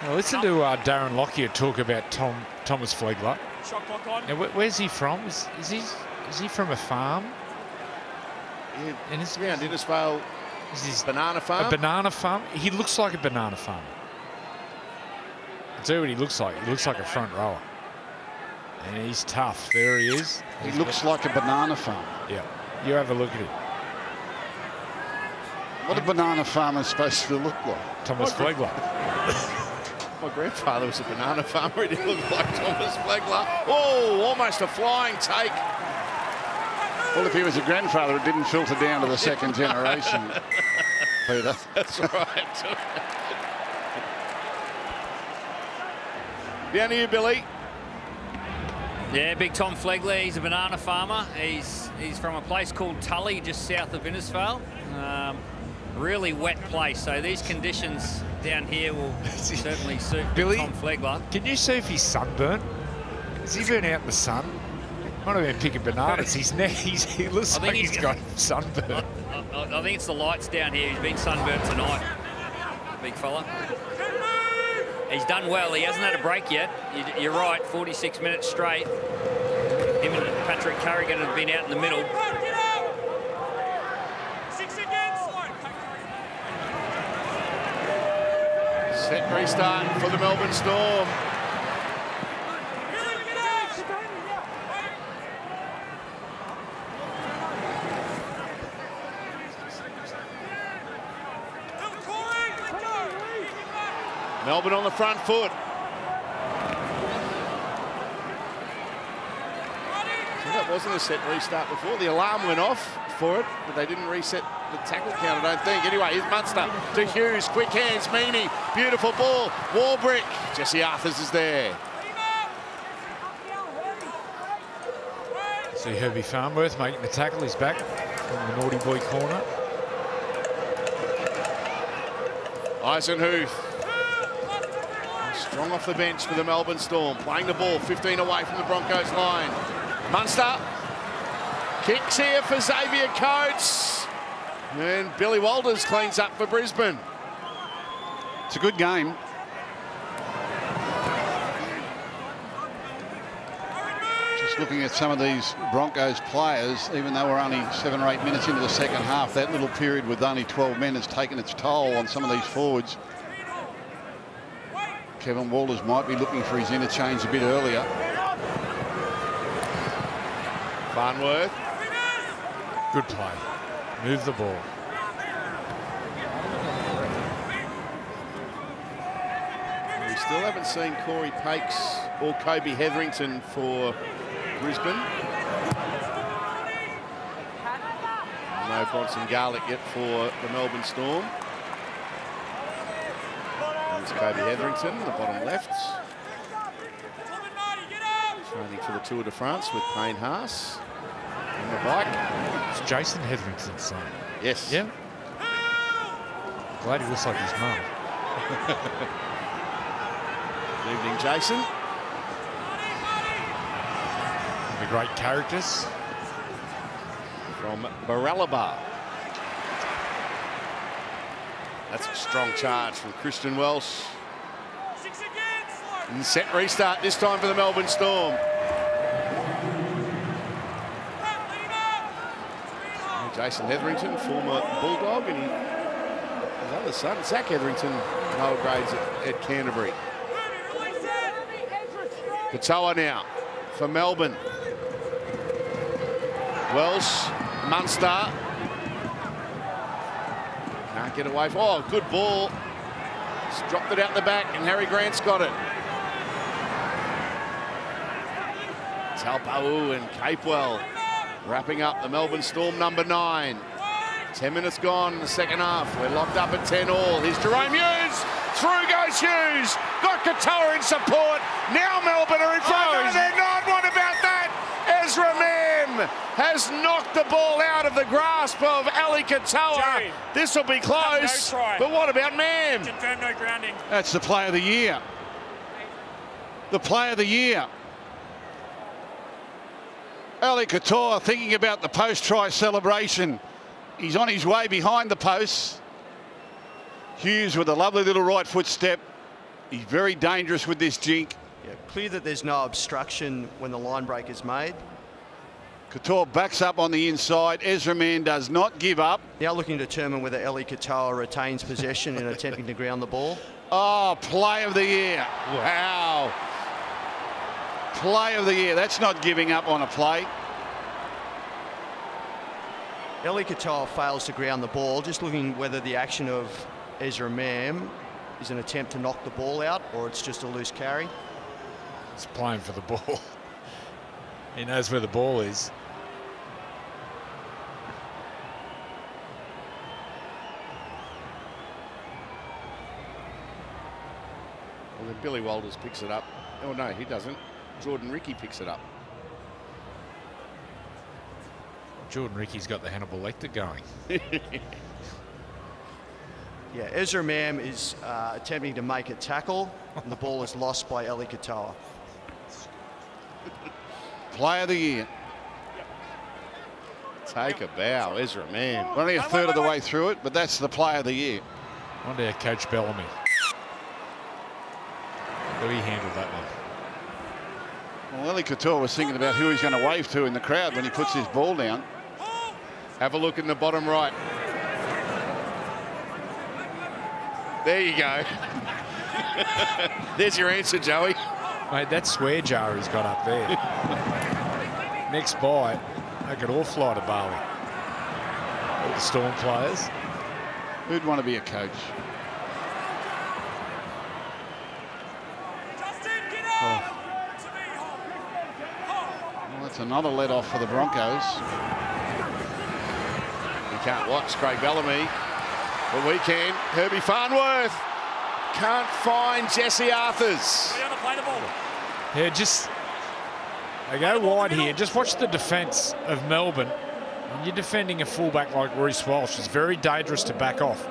Now listen to uh, Darren Lockyer talk about Tom Thomas Flegler. Shot clock on. Now, wh where's he from? Is, is he? Is he from a farm? Yeah, and it's around Innisfail. Is this banana farm? A banana farm? He looks like a banana farm. That's what he looks like. He looks like a front rower. And he's tough. There he is. He he's looks like a banana farm. Yeah. You have a look at him. What a banana farmer is supposed to look like. Thomas Flegler. My grandfather was a banana farmer. He didn't look like Thomas Flegler. Oh, almost a flying take. Well, if he was a grandfather, it didn't filter down to the second generation, Peter. That's right. Down to you, Billy. Yeah, big Tom Flegler. He's a banana farmer. He's he's from a place called Tully, just south of Innisfail. Um, really wet place, so these conditions down here will certainly suit Billy, Tom Flegler. Can you see if he's sunburnt? Has he been out in the sun? Might have been picking bananas. His neck, he's, he looks like he's, he's got sunburn. I, I, I think it's the lights down here. He's been sunburned tonight, big fella. He's done well. He hasn't had a break yet. You, you're right, forty-six minutes straight. Him and Patrick Carrigan have been out in the middle. Set restart for the Melbourne Storm. Melbourne on the front foot. So that wasn't a set restart before. The alarm went off for it, but they didn't reset the tackle count, I don't think. Anyway, here's Munster to Hughes. Quick hands, Meaney. Beautiful ball. Warbrick. Jesse Arthars is there. See Herbie Farnworth making the tackle. He's back from the naughty boy corner. Eisenhuth. Strong off the bench for the Melbourne Storm. Playing the ball, fifteen away from the Broncos line. Munster. Kicks here for Xavier Coates. And Billy Walters cleans up for Brisbane. It's a good game. just looking at some of these Broncos players, even though we're only seven or eight minutes into the second half, that little period with only twelve men has taken its toll on some of these forwards. Kevin Walters might be looking for his interchange a bit earlier. Farnworth. Good play. Move the ball. We still haven't seen Corey Pakes or Kobe Hetherington for Brisbane. No Bronson Garlick yet for the Melbourne Storm. There's Kobe Hetherington, the bottom left. Training for the Tour de France with Payne Haas on the bike. It's Jason Hetherington's son. Yes. Yeah. Glad he looks like his mum. Good evening, Jason. The great characters. From Baralaba. That's a strong charge from Christian Welch. And set restart this time for the Melbourne Storm. Jason Hetherington, former Bulldog, and his other son, Zach Hetherington, lower grades at, at Canterbury. Katoa now for Melbourne. Welsh, Munster. Can't get away. Oh, good ball. He's dropped it out the back, and Harry Grant's got it. Talpau and Capewell wrapping up the Melbourne Storm number nine. Ten minutes gone in the second half. We're locked up at ten all. Here's Jerome Hughes. Through goes Hughes. Got Katoa in support. Now Melbourne are in front. Oh, no, they're not. What about that? Ezra Mam has knocked the ball out of the grasp of Eli Katoa. This will be close. No, but what about Mam? Confirmed no grounding. That's the play of the year. The play of the year. Eli Katoa thinking about the post-try celebration. He's on his way behind the posts. Hughes with a lovely little right footstep. He's very dangerous with this jink. Yeah, clear that there's no obstruction when the line break is made. Katoa backs up on the inside. Ezra Mann does not give up. Now looking to determine whether Eli Katoa retains possession in attempting to ground the ball. Oh, play of the year. Wow. Play of the year. That's not giving up on a play. Eli Katoa fails to ground the ball. Just looking whether the action of Ezra Mam is an attempt to knock the ball out or it's just a loose carry. He's playing for the ball. He knows where the ball is. Well, then Billy Walters picks it up. Oh, no, he doesn't. Jordan Riki picks it up. Jordan Ricky's got the Hannibal Lecter going. Yeah, Ezra Mam is uh, attempting to make a tackle, and the ball is lost by Eli Katoa. Play of the year. Take a bow, Ezra Mam. We're only a third of the way through it, but that's the play of the year. I wonder how Coach Bellamy. How he handled that one. Well, Eli Katoa was thinking about who he's going to wave to in the crowd when he puts his ball down. Have a look in the bottom right. There you go. There's your answer, Joey. Mate, that swear jar he's got up there. Next bite, they could all fly to Bali. All the Storm players. Who'd want to be a coach? It's another let-off for the Broncos. You can't watch Craig Bellamy, but we can. Herbie Farnworth can't find Jesse Arthars. Yeah, just they go wide here. Just watch the defence of Melbourne. When you're defending a fullback like Reece Walsh, it's very dangerous to back off.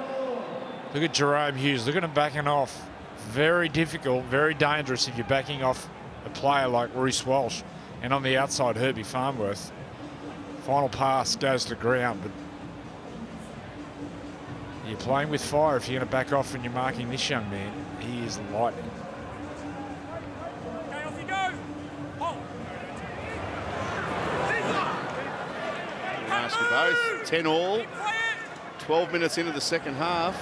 Look at Jerome Hughes. Look at him backing off. Very difficult, very dangerous if you're backing off a player like Reece Walsh. And on the outside, Herbie Farnworth. Final pass goes to ground, but you're playing with fire if you're going to back off when you're marking this young man. He is lightning. Okay, off you go. Oh. pass for both. ten all. twelve minutes into the second half.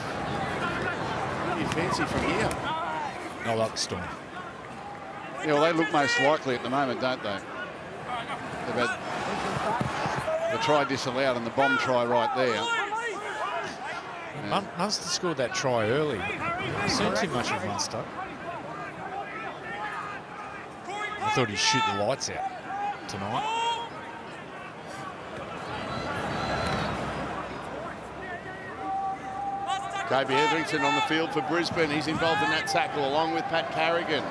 What do you fancy from here? I like the Storm. Yeah, well, they look most likely at the moment, don't they? They've had the try disallowed and the bomb try right there. Yeah. Munster scored that try early. Seen too much of Munster. I thought he'd shoot the lights out tonight. Davey Etherington on the field for Brisbane. He's involved in that tackle along with Pat Carrigan.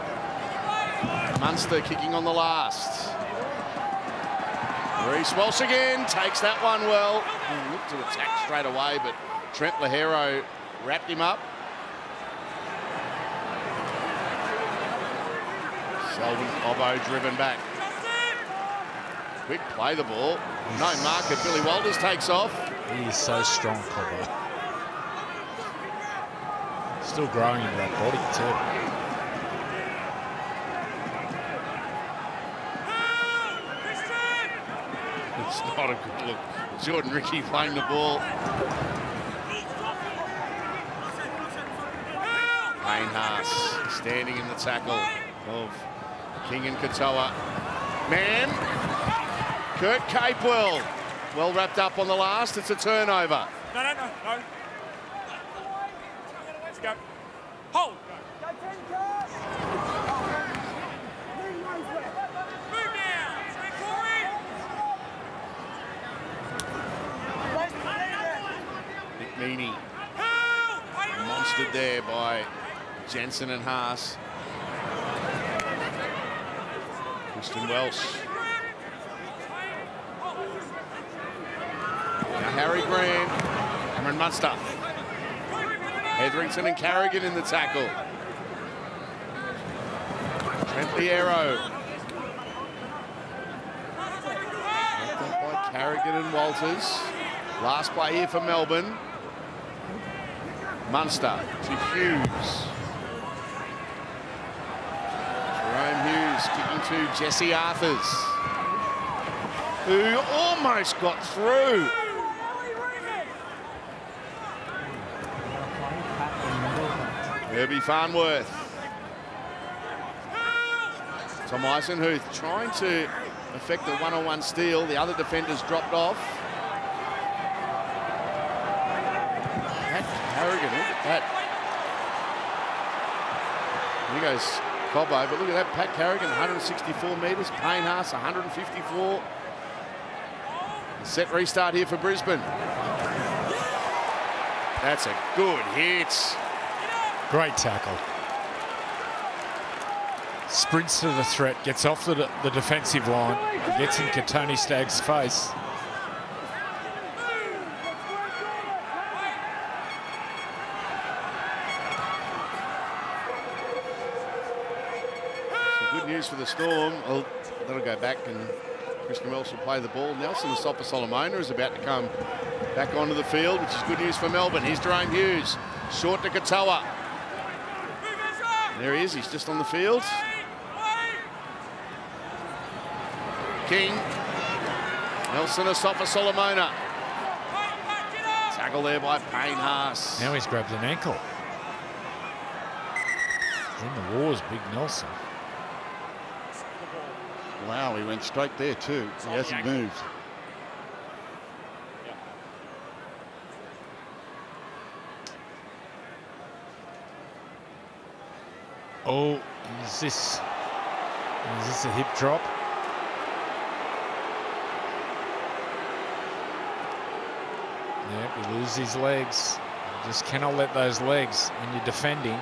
Munster kicking on the last. Reece Walsh again takes that one well. He looked to attack straight away, but Trent Lehero wrapped him up. Selwyn Cobbo driven back. Quick play the ball. No marker. Billy Walters takes off. He is so strong, Cobbo. Still growing into that body, too. It's not a good look. Jordan Riki playing the ball. Payne Haas standing in the tackle of King and Katoa. Mam. Kurt Capewell. Well wrapped up on the last. It's a turnover. No, no, no, no. Go. Hold. Go. Move now. Nick Meaney. Monstered there by Jensen and Haas. Christian Welch. Now Harry Grant. Cameron Munster. Etherington and Carrigan in the tackle. Trent Lehero. By Carrigan and Walters. Last play here for Melbourne. Munster to Hughes. Jerome Hughes kicking to Jesse Arthars, who almost got through. Herbie Farnworth. Tom Eisenhuth trying to effect a one-on-one steal. The other defenders dropped off. Pat Carrigan, look at that. Here goes Cobbo, but look at that. Pat Carrigan, one hundred sixty-four metres. Payne Haas, one hundred fifty-four. Set restart here for Brisbane. That's a good hit. Great tackle. Sprints to the threat, gets off the, the defensive line, gets in Kotoni Staggs' face. Some good news for the Storm. Oh, that'll go back and Christian Welch will play the ball. Nelson Asofa-Solomona is about to come back onto the field, which is good news for Melbourne. Here's Jerome Hughes, short to Katoa. There he is, he's just on the field. King. Nelson Asofa-Solomona. Tackle there by Payne Haas. Now he's grabbed an ankle. In the wars, big Nelson. Wow, he went straight there too. He hasn't moved. Oh, is this, is this a hip drop? Yeah, he loses his legs. You just cannot let those legs, when you're defending,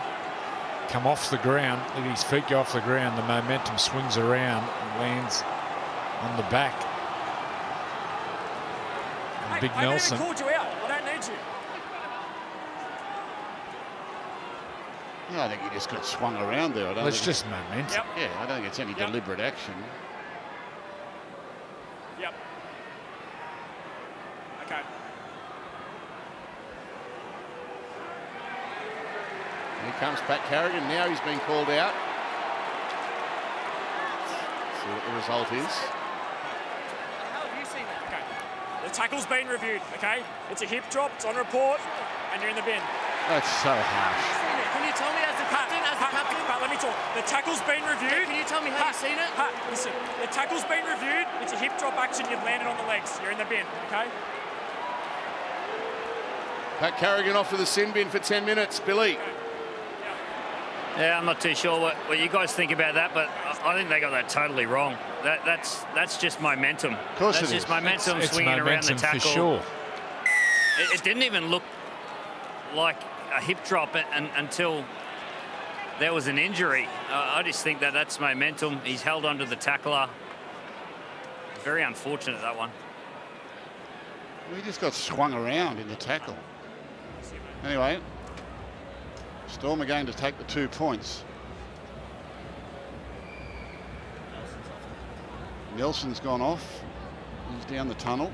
come off the ground. Let his feet go off the ground. The momentum swings around and lands on the back. And hey, big I Nelson. Called you out. I don't need you. No, I think he just got swung around there. I don't Let's just momentum. Yep. Yeah, I don't think it's any yep. deliberate action. Yep. Okay. Here comes Pat Carrigan. Now he's been called out. Let's see what the result is. How have you seen that? Okay. The tackle's been reviewed, okay? It's a hip drop, it's on report, and you're in the bin. That's so harsh. Can you tell me as the captain, as the captain? Pat, let me talk. The tackle's been reviewed. Can you tell me how you've seen it? Pat, listen, the tackle's been reviewed. It's a hip drop action, you've landed on the legs. You're in the bin, okay? Pat Carrigan off to the sin bin for ten minutes. Billy. Okay. Yeah, I'm not too sure what, what you guys think about that, but I think they got that totally wrong. That, that's that's just momentum. Of course it is. That's just momentum swinging around the tackle. For sure. It, it didn't even look like a hip drop and, and, until there was an injury. Uh, I just think that that's momentum. He's held onto the tackler. Very unfortunate, that one. We just got swung around in the tackle. Anyway. Storm are going to take the two points. Nelson's gone off. He's down the tunnel.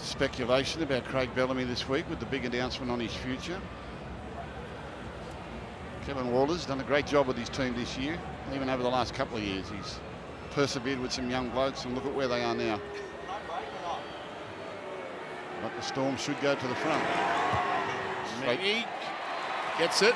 Speculation about Craig Bellamy this week with the big announcement on his future. Kevin Walters done a great job with his team this year. Even over the last couple of years, he's persevered with some young blokes, and look at where they are now. But the Storm should go to the front. Meaney gets it.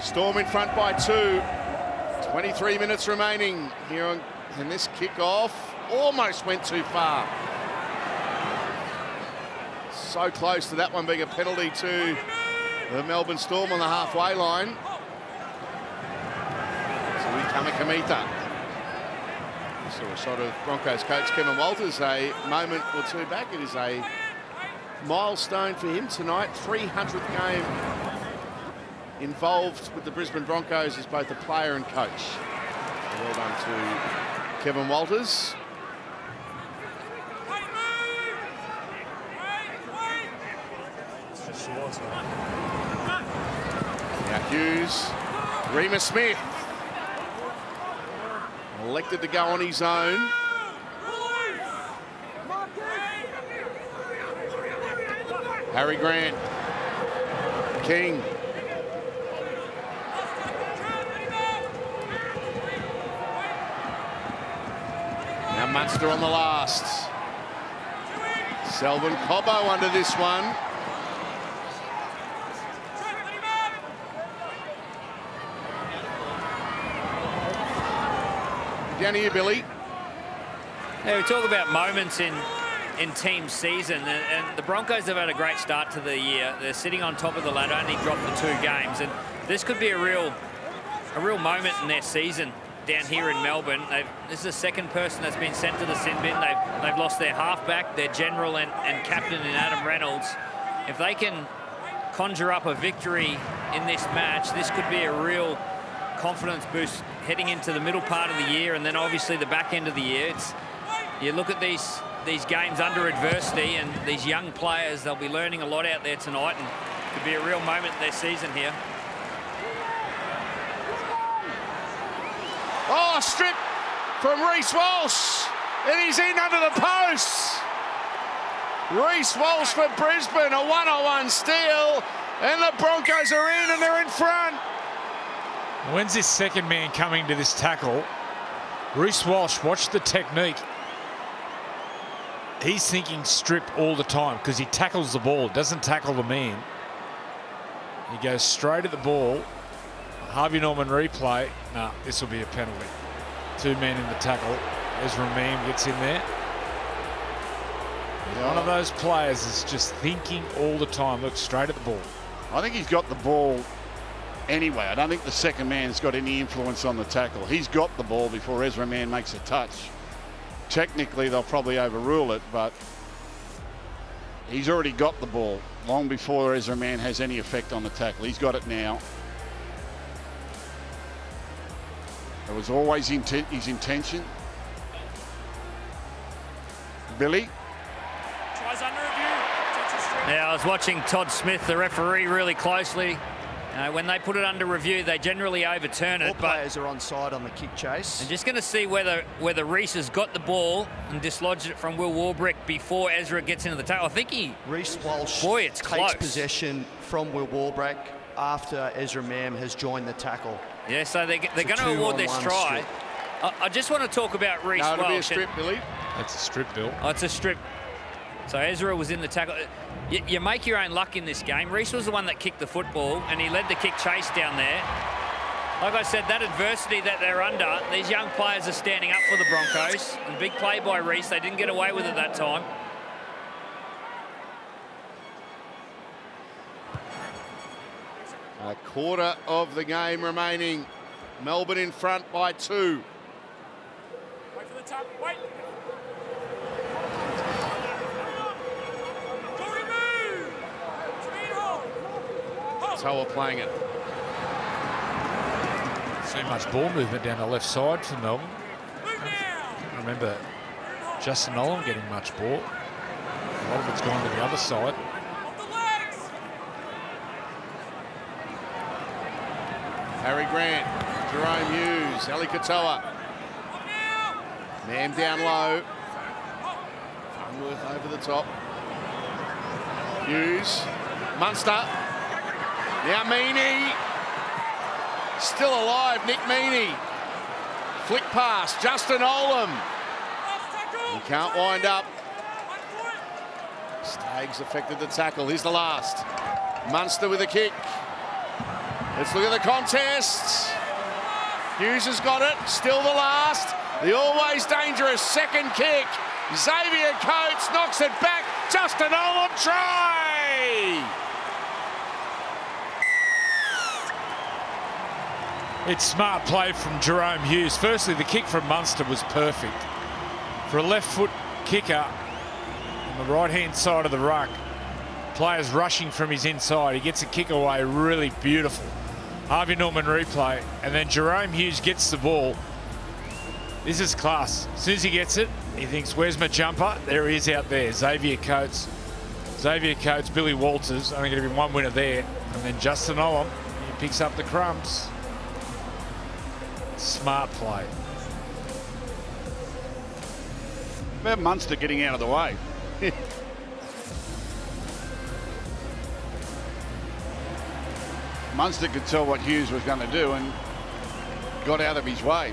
Storm in front by two. twenty-three minutes remaining here on, and this kickoff almost went too far. So close to that one being a penalty to the Melbourne Storm on the halfway line. Tui Kamikamica. We saw a shot of Broncos coach Cameron Walters a moment or two back. It is a milestone for him tonight. three hundredth game. Involved with the Brisbane Broncos as both a player and coach. Well done to Kevin Walters. Now Hughes, Remus Smith, elected to go on his own. Harry Grant, King. Munster on the last. Selwyn Cobbo under this one. Down to you, Billy. Hey, we talk about moments in, in team season, and, and the Broncos have had a great start to the year. They're sitting on top of the ladder, only dropped the two games, and this could be a real, a real moment in their season. Down here in Melbourne, they've, this is the second person that's been sent to the sin bin. They've, they've lost their halfback, their general and, and captain in Adam Reynolds. If they can conjure up a victory in this match, this could be a real confidence boost heading into the middle part of the year, and then obviously the back end of the year. It's, you look at these, these games under adversity, and these young players, they'll be learning a lot out there tonight, and it could be a real moment in their season here. Oh, strip from Reece Walsh, and he's in under the post. Reece Walsh for Brisbane, a one-on-one steal, and the Broncos are in, and they're in front. When's this second man coming to this tackle? Reece Walsh, watch the technique. He's thinking strip all the time because he tackles the ball, doesn't tackle the man. He goes straight at the ball. Harvey Norman replay. Nah, this will be a penalty. Two men in the tackle. Ezra Mam gets in there. Yeah. One of those players is just thinking all the time. Looks straight at the ball. I think he's got the ball anyway. I don't think the second man's got any influence on the tackle. He's got the ball before Ezra Mam makes a touch. Technically, they'll probably overrule it, but he's already got the ball long before Ezra Mam has any effect on the tackle. He's got it now. That was always intent, his intention. Billy. Tries under review. Yeah, I was watching Todd Smith, the referee, really closely. Uh, when they put it under review, they generally overturn it. All players but are onside on the kick chase. I'm just going to see whether whether Reece has got the ball and dislodged it from Will Warbrick before Ezra gets into the tackle. I think he... Reece Walsh boy, it's takes close. possession from Will Warbrick after Ezra Mam has joined the tackle. Yeah, so they, they're going to award this try. I, I just want to talk about Reece Walsh. No, it'll be a strip, Billy. That's a strip, Bill. Oh, it's a strip. So Ezra was in the tackle. You, you make your own luck in this game. Reece was the one that kicked the football, and he led the kick chase down there. Like I said, that adversity that they're under, these young players are standing up for the Broncos. And big play by Reece. They didn't get away with it that time. A quarter of the game remaining. Melbourne in front by two. Wait for the top. Wait. Toa playing it. So much ball movement down the left side for Melbourne. I remember Justin Olam getting much ball. A lot of it's gone to the other side. Harry Grant, Jerome Hughes, Eli Katoa. Man down low. Farnworth over the top. Hughes, Munster. Now Meaney, still alive, Nick Meaney. Flick pass, Justin Olam. He can't wind up. Staggs affected the tackle, he's the last. Munster with a kick. Let's look at the contest. Hughes has got it, still the last. The always dangerous second kick. Xavier Coates knocks it back, Justin Olam try! It's smart play from Jerome Hughes. Firstly, the kick from Munster was perfect. For a left foot kicker on the right-hand side of the ruck, players rushing from his inside. He gets a kick away, really beautiful. Harvey Norman replay, and then Jerome Hughes gets the ball. This is class. As soon as he gets it, he thinks, where's my jumper? There he is out there. Xavier Coates, Xavier Coates, Billy Walters. Only going to be one winner there. And then Justin Olam, he picks up the crumbs. Smart play. About Munster getting out of the way. Munster could tell what Hughes was going to do and got out of his way.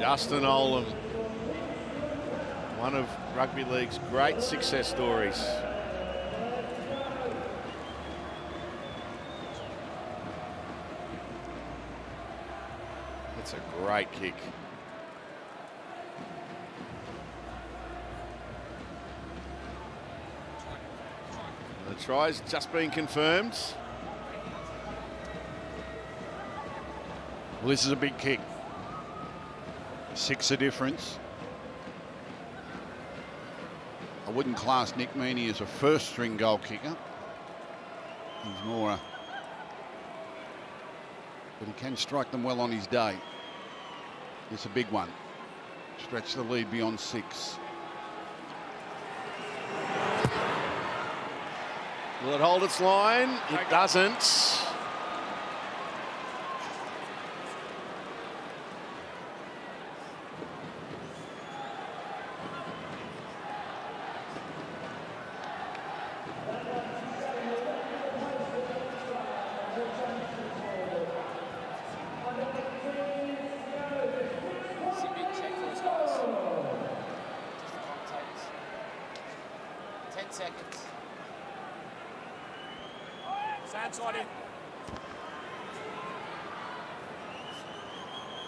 Justin Olam. One of rugby league's great success stories. It's a great kick. The try's just been confirmed. Well, this is a big kick. Six a difference. I wouldn't class Nick Meaney as a first-string goal kicker. He's more, a, but he can strike them well on his day. It's a big one. Stretch the lead beyond six. Will it hold its line? It doesn't.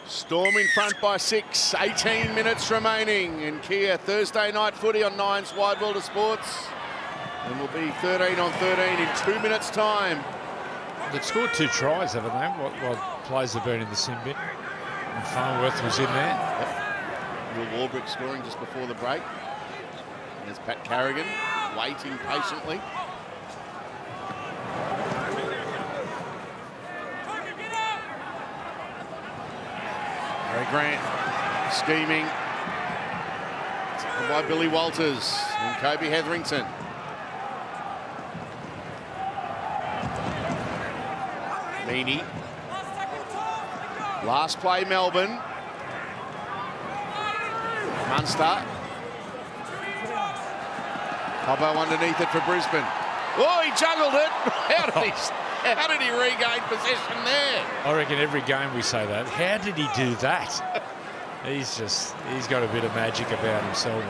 Storm in front by six, eighteen minutes remaining in Kia Thursday night footy on Nine's Wide World of Sports. And we'll be thirteen on thirteen in two minutes' time. They've scored two tries, haven't they? What, what plays have been in the sin bin. And Farnworth was in there. Will Warbrick scoring just before the break. There's Pat Carrigan waiting patiently. Harry Grant scheming. Taken by Billy Walters and Kobe Hetherington. Meaney. Last play, Melbourne. Munster. Cobbo underneath it for Brisbane. Oh, he juggled it. How did he, how did he regain possession there? I reckon every game we say that. How did he do that? He's just, he's got a bit of magic about him, Selwyn.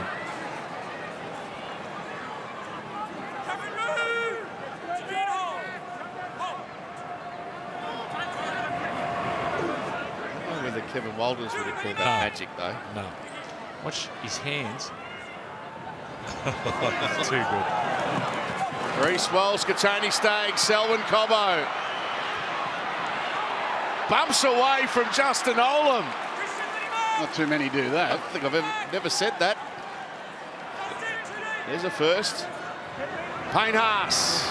Kevin Walters would have called that no. magic, though. No. Watch his hands. That's too good. Reece Walsh, Kotoni Staggs, Selwyn Cobbo. Bumps away from Justin Olam. Not too many do that. I don't think I've ever, never said that. There's a first. Payne Haas.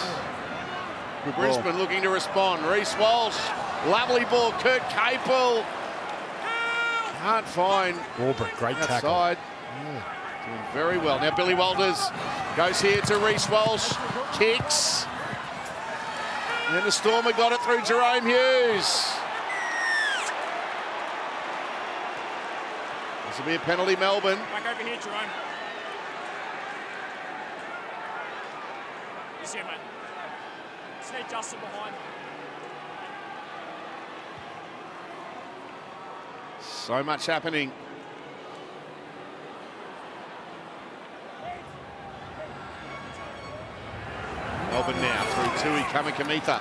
Good Brisbane ball. Looking to respond. Reece Walsh, lovely ball. Kurt Capewell. Can't find Warbrick, great outside. Tackle. Yeah. Doing very well. Now Billy Walters goes here to Reece Walsh. Kicks. And then the Stormer got it through Jerome Hughes. This will be a penalty, Melbourne. Back over here, Jerome. He's here, mate. Just need Justin behind. So much happening. Melbourne now through Tui Kamikamica.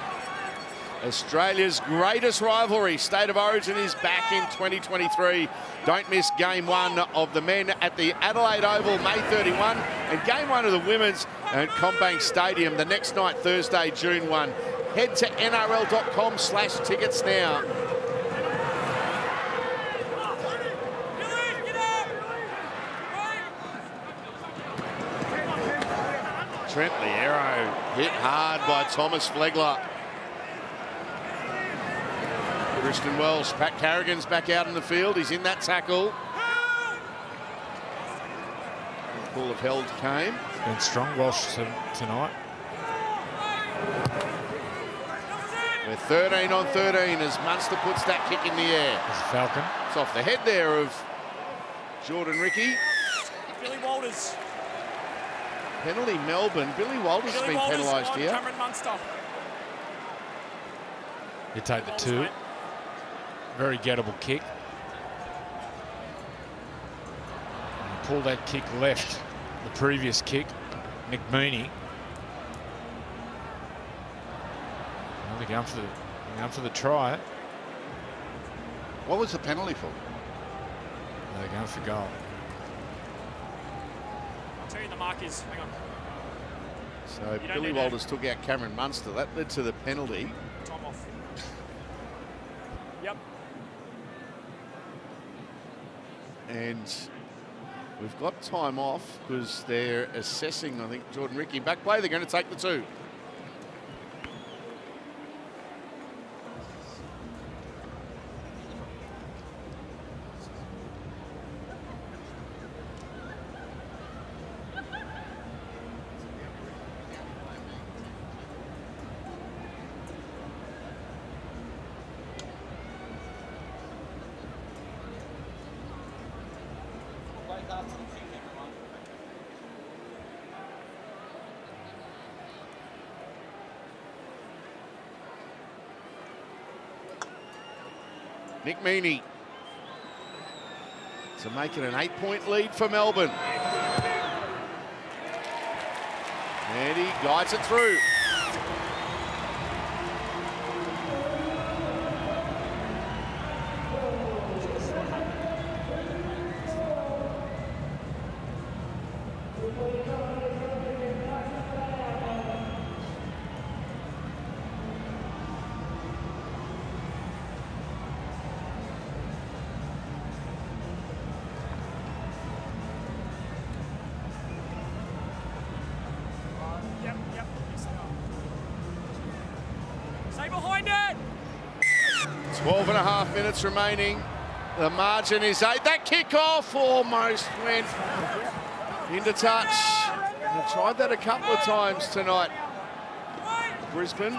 Australia's greatest rivalry. State of Origin is back in twenty twenty-three. Don't miss game one of the men at the Adelaide Oval, May thirty-first, and game one of the women's at CommBank Stadium the next night, Thursday, June first. Head to N R L dot com slash tickets now. Trent Liero hit hard by Thomas Flegler. Christian Welch, Pat Carrigan's back out in the field. He's in that tackle. The call of held came. It's been strong, Welsh tonight. We're thirteen on thirteen as Munster puts that kick in the air. It's a Falcon. It's off the head there of Jordan Riki. Billy Walters. Penalty Melbourne. Billy Walters has been penalised here. Cameron Munster. You take the two. Very gettable kick. And pull that kick left. The previous kick, Nick Meaney. Well, they're going for the, they're going for the try. What was the penalty for? They're going for goal. The mark is, hang on. So Billy Walters took out Cameron Munster. That led to the penalty. Time off. Yep. And we've got time off because they're assessing, I think, Jordan Riki. Back play, they're going to take the two. Nick Meaney to make it an eight-point lead for Melbourne. And he guides it through. twelve and a half minutes remaining. The margin is eight. That kickoff almost went into touch. They've tried that a couple of times tonight. Brisbane.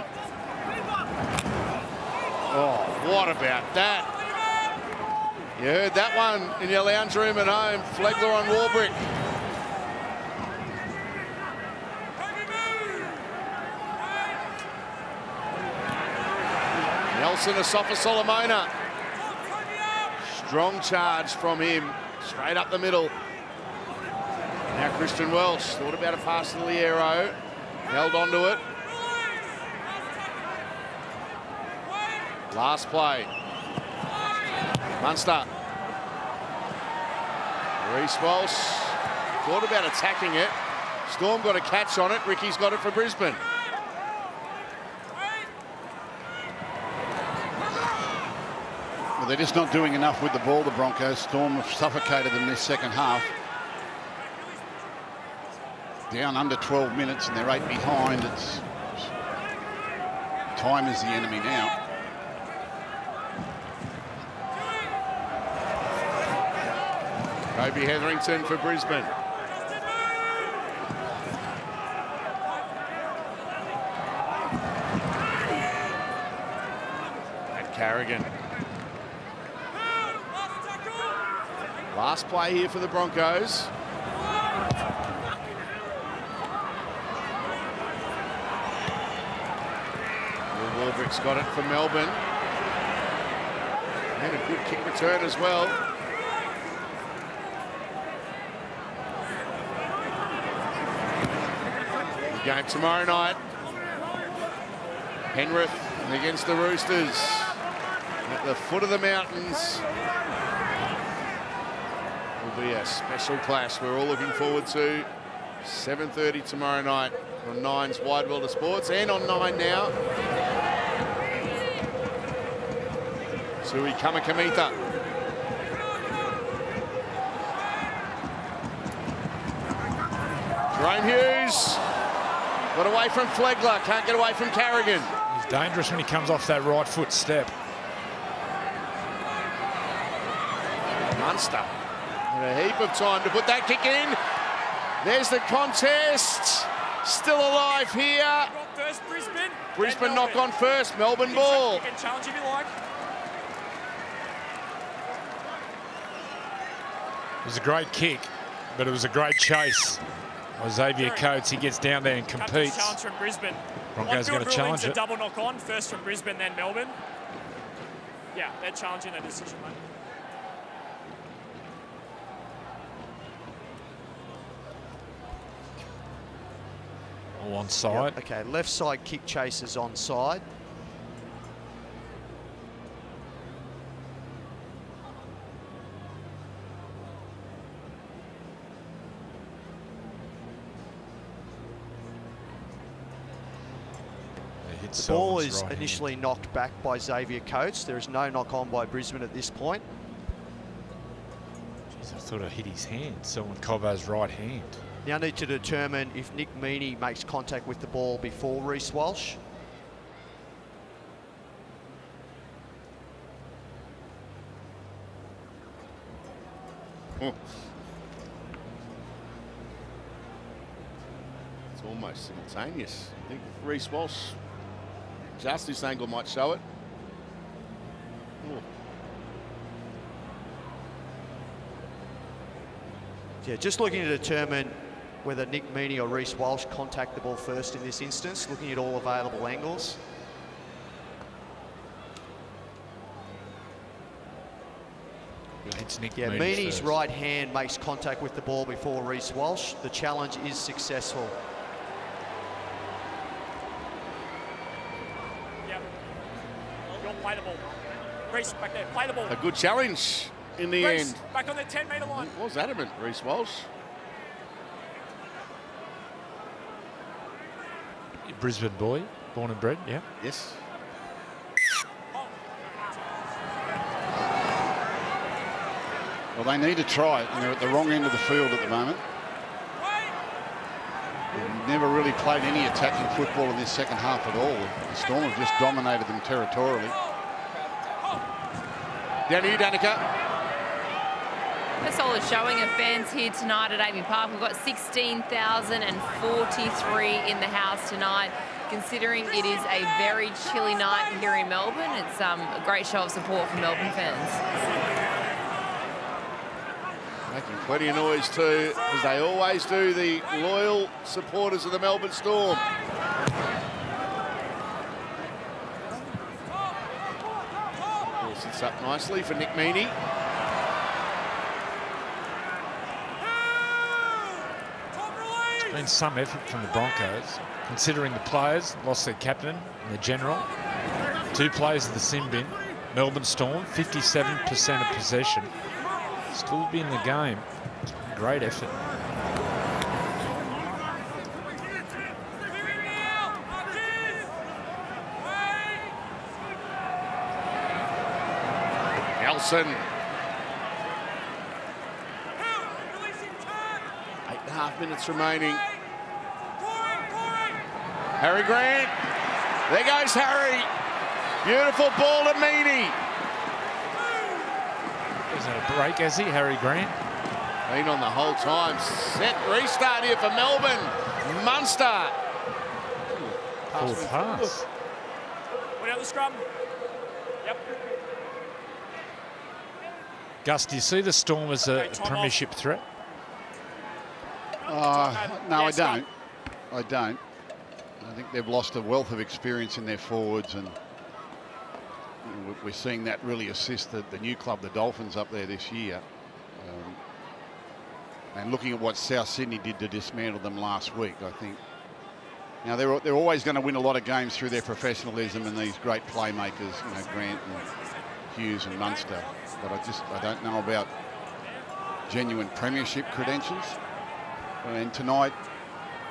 Oh, what about that? You heard that one in your lounge room at home. Flegler on Warbrick. Nelson, Asofa-Solomona. Strong charge from him, straight up the middle. Now Christian Welch thought about a pass to Liero, held on to it. Last play. Munster. Reece Walsh thought about attacking it. Storm got a catch on it. Ricky's got it for Brisbane. Well, they're just not doing enough with the ball, the Broncos. Storm have suffocated them this second half. Down under twelve minutes and they're eight behind. It's time is the enemy now. Kobe Hetherington for Brisbane. And Carrigan. Last play here for the Broncos. Will Warbrick's got it for Melbourne. And a good kick return as well. Game tomorrow night. Penrith against the Roosters at the foot of the mountains. Will be a special clash we're all looking forward to. seven thirty tomorrow night on Nine's Wide World of Sports and on Nine now. Tui Kamikamica. Jerome Hughes. Got away from Flegler, can't get away from Carrigan. He's dangerous when he comes off that right foot step. Munster had a heap of time to put that kick in. There's the contest. Still alive here. First, Brisbane, Brisbane knock on first. Melbourne ball. You can challenge if you like. It was a great kick, but it was a great chase. Xavier Coates, he gets down there and competes. Challenge from Brisbane. Broncos going to challenge it. Double knock on, first from Brisbane, then Melbourne. Yeah, they're challenging their decision, mate. All onside. Yep, okay, left side kick chase is onside. The ball is right initially hand. knocked back by Xavier Coates. There is no knock-on by Brisbane at this point. Jeez, I thought I hit his hand. Selwyn Cobbo's right hand. Now need to determine if Nick Meaney makes contact with the ball before Reece Walsh. Oh. It's almost simultaneous. I think Reece Walsh... Just this angle might show it. Ooh. Yeah, just looking to determine whether Nick Meaney or Reece Walsh contact the ball first in this instance, looking at all available angles. It's Nick yeah, Meaney Meaney's first. Right hand makes contact with the ball before Reece Walsh. The challenge is successful. Play the ball. Reece, back there, play the ball. A good challenge in the Reece, end. Back on the ten metre line. It was adamant, Reece Walsh. You're Brisbane boy, born and bred, yeah? Yes. Oh. Well, they need to try it, and they're at the wrong end of the field at the moment. They've never really played any attacking football in this second half at all. The Storm have just dominated them territorially. Oh. Down to you, Danica. A solid showing of fans here tonight at A A M I Park. We've got sixteen thousand forty-three in the house tonight. Considering it is a very chilly night here in Melbourne, it's um, a great show of support from Melbourne fans. Making plenty of noise too, as they always do, the loyal supporters of the Melbourne Storm. Ball sits up nicely for Nick Meaney. Been some effort from the Broncos, considering the players lost their captain and their general. Two players of the sin bin. Melbourne Storm, fifty-seven percent of possession. Still be in the game. Great effort. Nelson. Half minutes remaining. Harry Grant. There goes Harry. Beautiful ball to Meaney. There's no break, has he, Harry Grant? Been on the whole time. Set restart here for Melbourne. Munster. Full pass. Went out the scrum. Yep. Gus, do you see the Storm as a okay, premiership off. threat? Uh, no, I don't. I don't. I think they've lost a wealth of experience in their forwards, and we're seeing that really assist the, the new club, the Dolphins, up there this year. Um, and looking at what South Sydney did to dismantle them last week, I think. Now, they're, they're always going to win a lot of games through their professionalism and these great playmakers, you know, Grant and Hughes and Munster. But I just, I don't know about genuine premiership credentials. And tonight,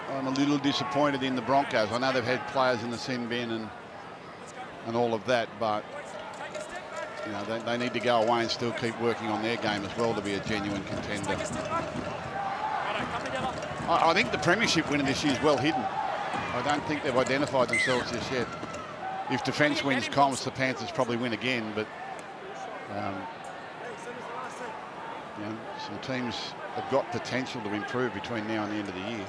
I'm a little disappointed in the Broncos. I know they've had players in the sin bin and and all of that, but you know they, they need to go away and still keep working on their game as well to be a genuine contender. I, I think the premiership winner this year is well hidden. I don't think they've identified themselves just yet. If defence wins comps, the Panthers probably win again, but um, you know, some teams have got potential to improve between now and the end of the year.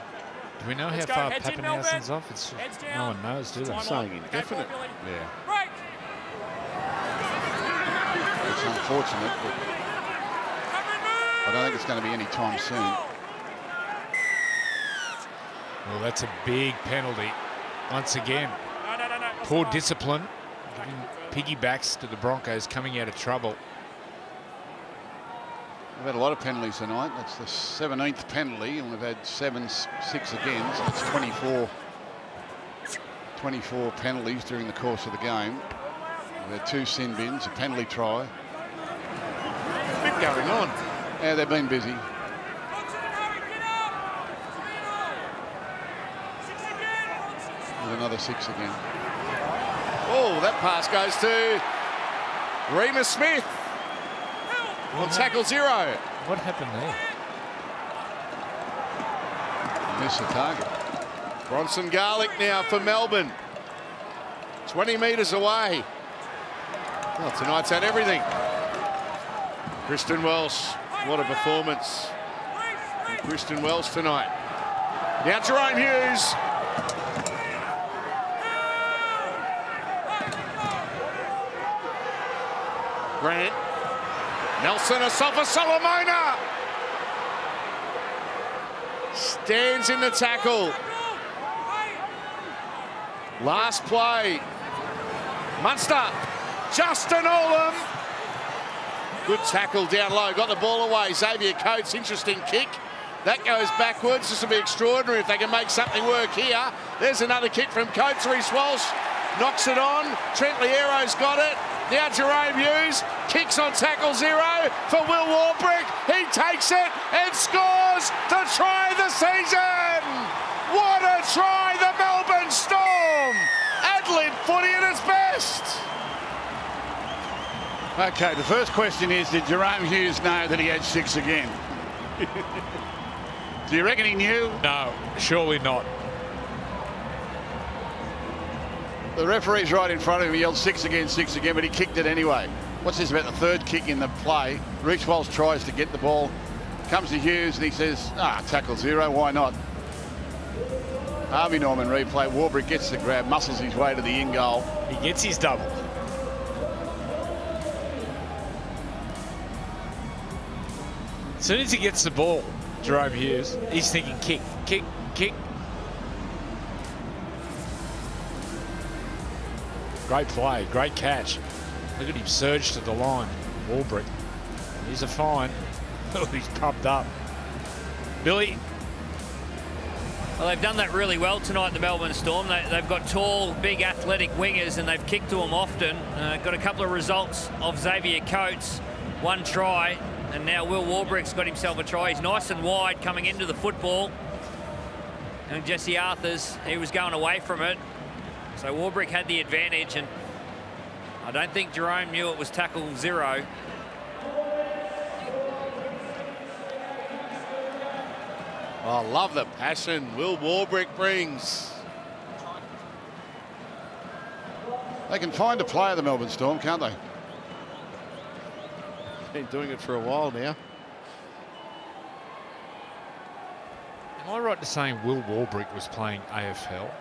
Do we know Let's how far Papenhuysen's off? It's, no one knows, do they? I'm saying indefinite. Yeah. Break. It's unfortunate, but I don't think it's going to be any time soon. Well, that's a big penalty. Once again, no, no, no, no. poor discipline. Giving piggybacks to the Broncos coming out of trouble. We've had a lot of penalties tonight. That's the seventeenth penalty, and we've had seven, six again. So it's twenty-four, twenty-four penalties during the course of the game. We've had two sin bins, a penalty try. A bit going on. Yeah, they've been busy. With another six again. Oh, that pass goes to Remus Smith. Well, tackle zero. What happened there? Missed the target. Bronson Garlick now for Melbourne. twenty metres away. Well, tonight's had everything. Christian Welch, what a performance. And Christian Welch tonight. Now Jerome Hughes. Grant. Nelson, Asofa-Solomona stands in the tackle. Last play. Munster, Justin Olam. Good tackle down low, got the ball away. Xavier Coates, interesting kick. That goes backwards. This will be extraordinary if they can make something work here. There's another kick from Coates. Reece Walsh knocks it on. Trent Liero's got it. Now Jerome Hughes kicks on tackle zero for Will Warbrick. He takes it and scores to try the season. What a try, the Melbourne Storm. Adelaide footy at its best. Okay, the first question is, did Jerome Hughes know that he had six again? Do you reckon he knew? No, surely not. The referee's right in front of him. He yelled six again, six again, but he kicked it anyway. What's this about the third kick in the play? Reece Walsh tries to get the ball. Comes to Hughes and he says, ah, tackle zero, why not? Harvey Norman replay. Warbrick gets the grab, muscles his way to the in goal. He gets his double. As soon as he gets the ball, Jerome Hughes, he's thinking kick, kick, kick. Great play, great catch. Look at him surge to the line. Warbrick, he's a fine. Oh, he's pumped up. Billy. Well, they've done that really well tonight, the Melbourne Storm. They, they've got tall, big, athletic wingers, and they've kicked to them often. Uh, got a couple of results of Xavier Coates, one try, and now Will Warbrick's got himself a try. He's nice and wide coming into the football. And Jesse Arthars, he was going away from it. So Warbrick had the advantage, and I don't think Jerome knew it was tackle zero. I love the passion Will Warbrick brings. They can find a player, the Melbourne Storm, can't they? Been doing it for a while now. Am I right to saying Will Warbrick was playing A F L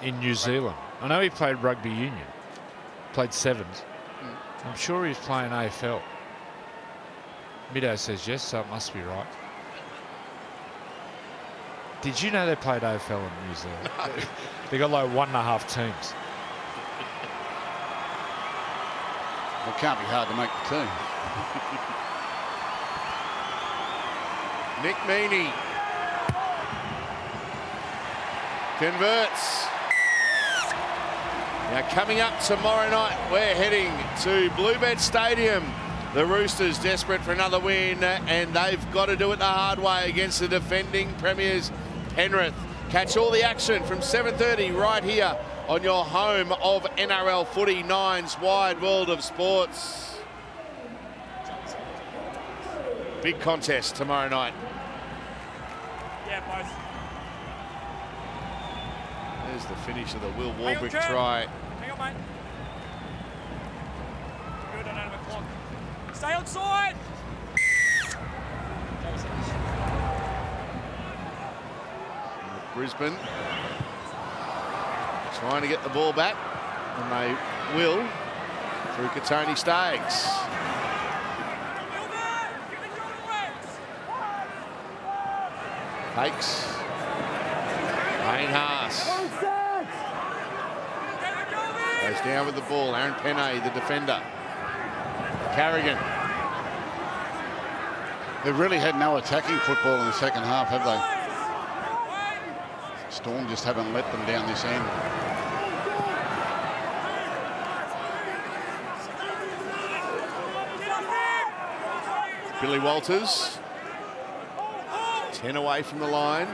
in New Zealand? I know he played rugby union, played sevens. Mm. I'm sure he was playing A F L. Middo says yes, so it must be right. Did you know they played A F L in New Zealand? No. They got like one and a half teams. Well, it can't be hard to make the team. Nick Meaney converts. Now coming up tomorrow night, we're heading to Bluebet Stadium. The Roosters desperate for another win, and they've got to do it the hard way against the defending premiers, Penrith. Catch all the action from seven thirty right here on your home of N R L Footy, Nine's Wide World of Sports. Big contest tomorrow night. Yeah, both. There's the finish of the Will Warbrick try. Hang on, mate. Good, I don't have a clock. Stay on side. Brisbane trying to get the ball back, and they will through Kotoni Staggs. Pakes. Payne Haas goes down with the ball. Aaron Penney, the defender. Carrigan, they've really had no attacking football in the second half, have they? Storm just haven't let them down this end. Billy Walters, ten away from the line.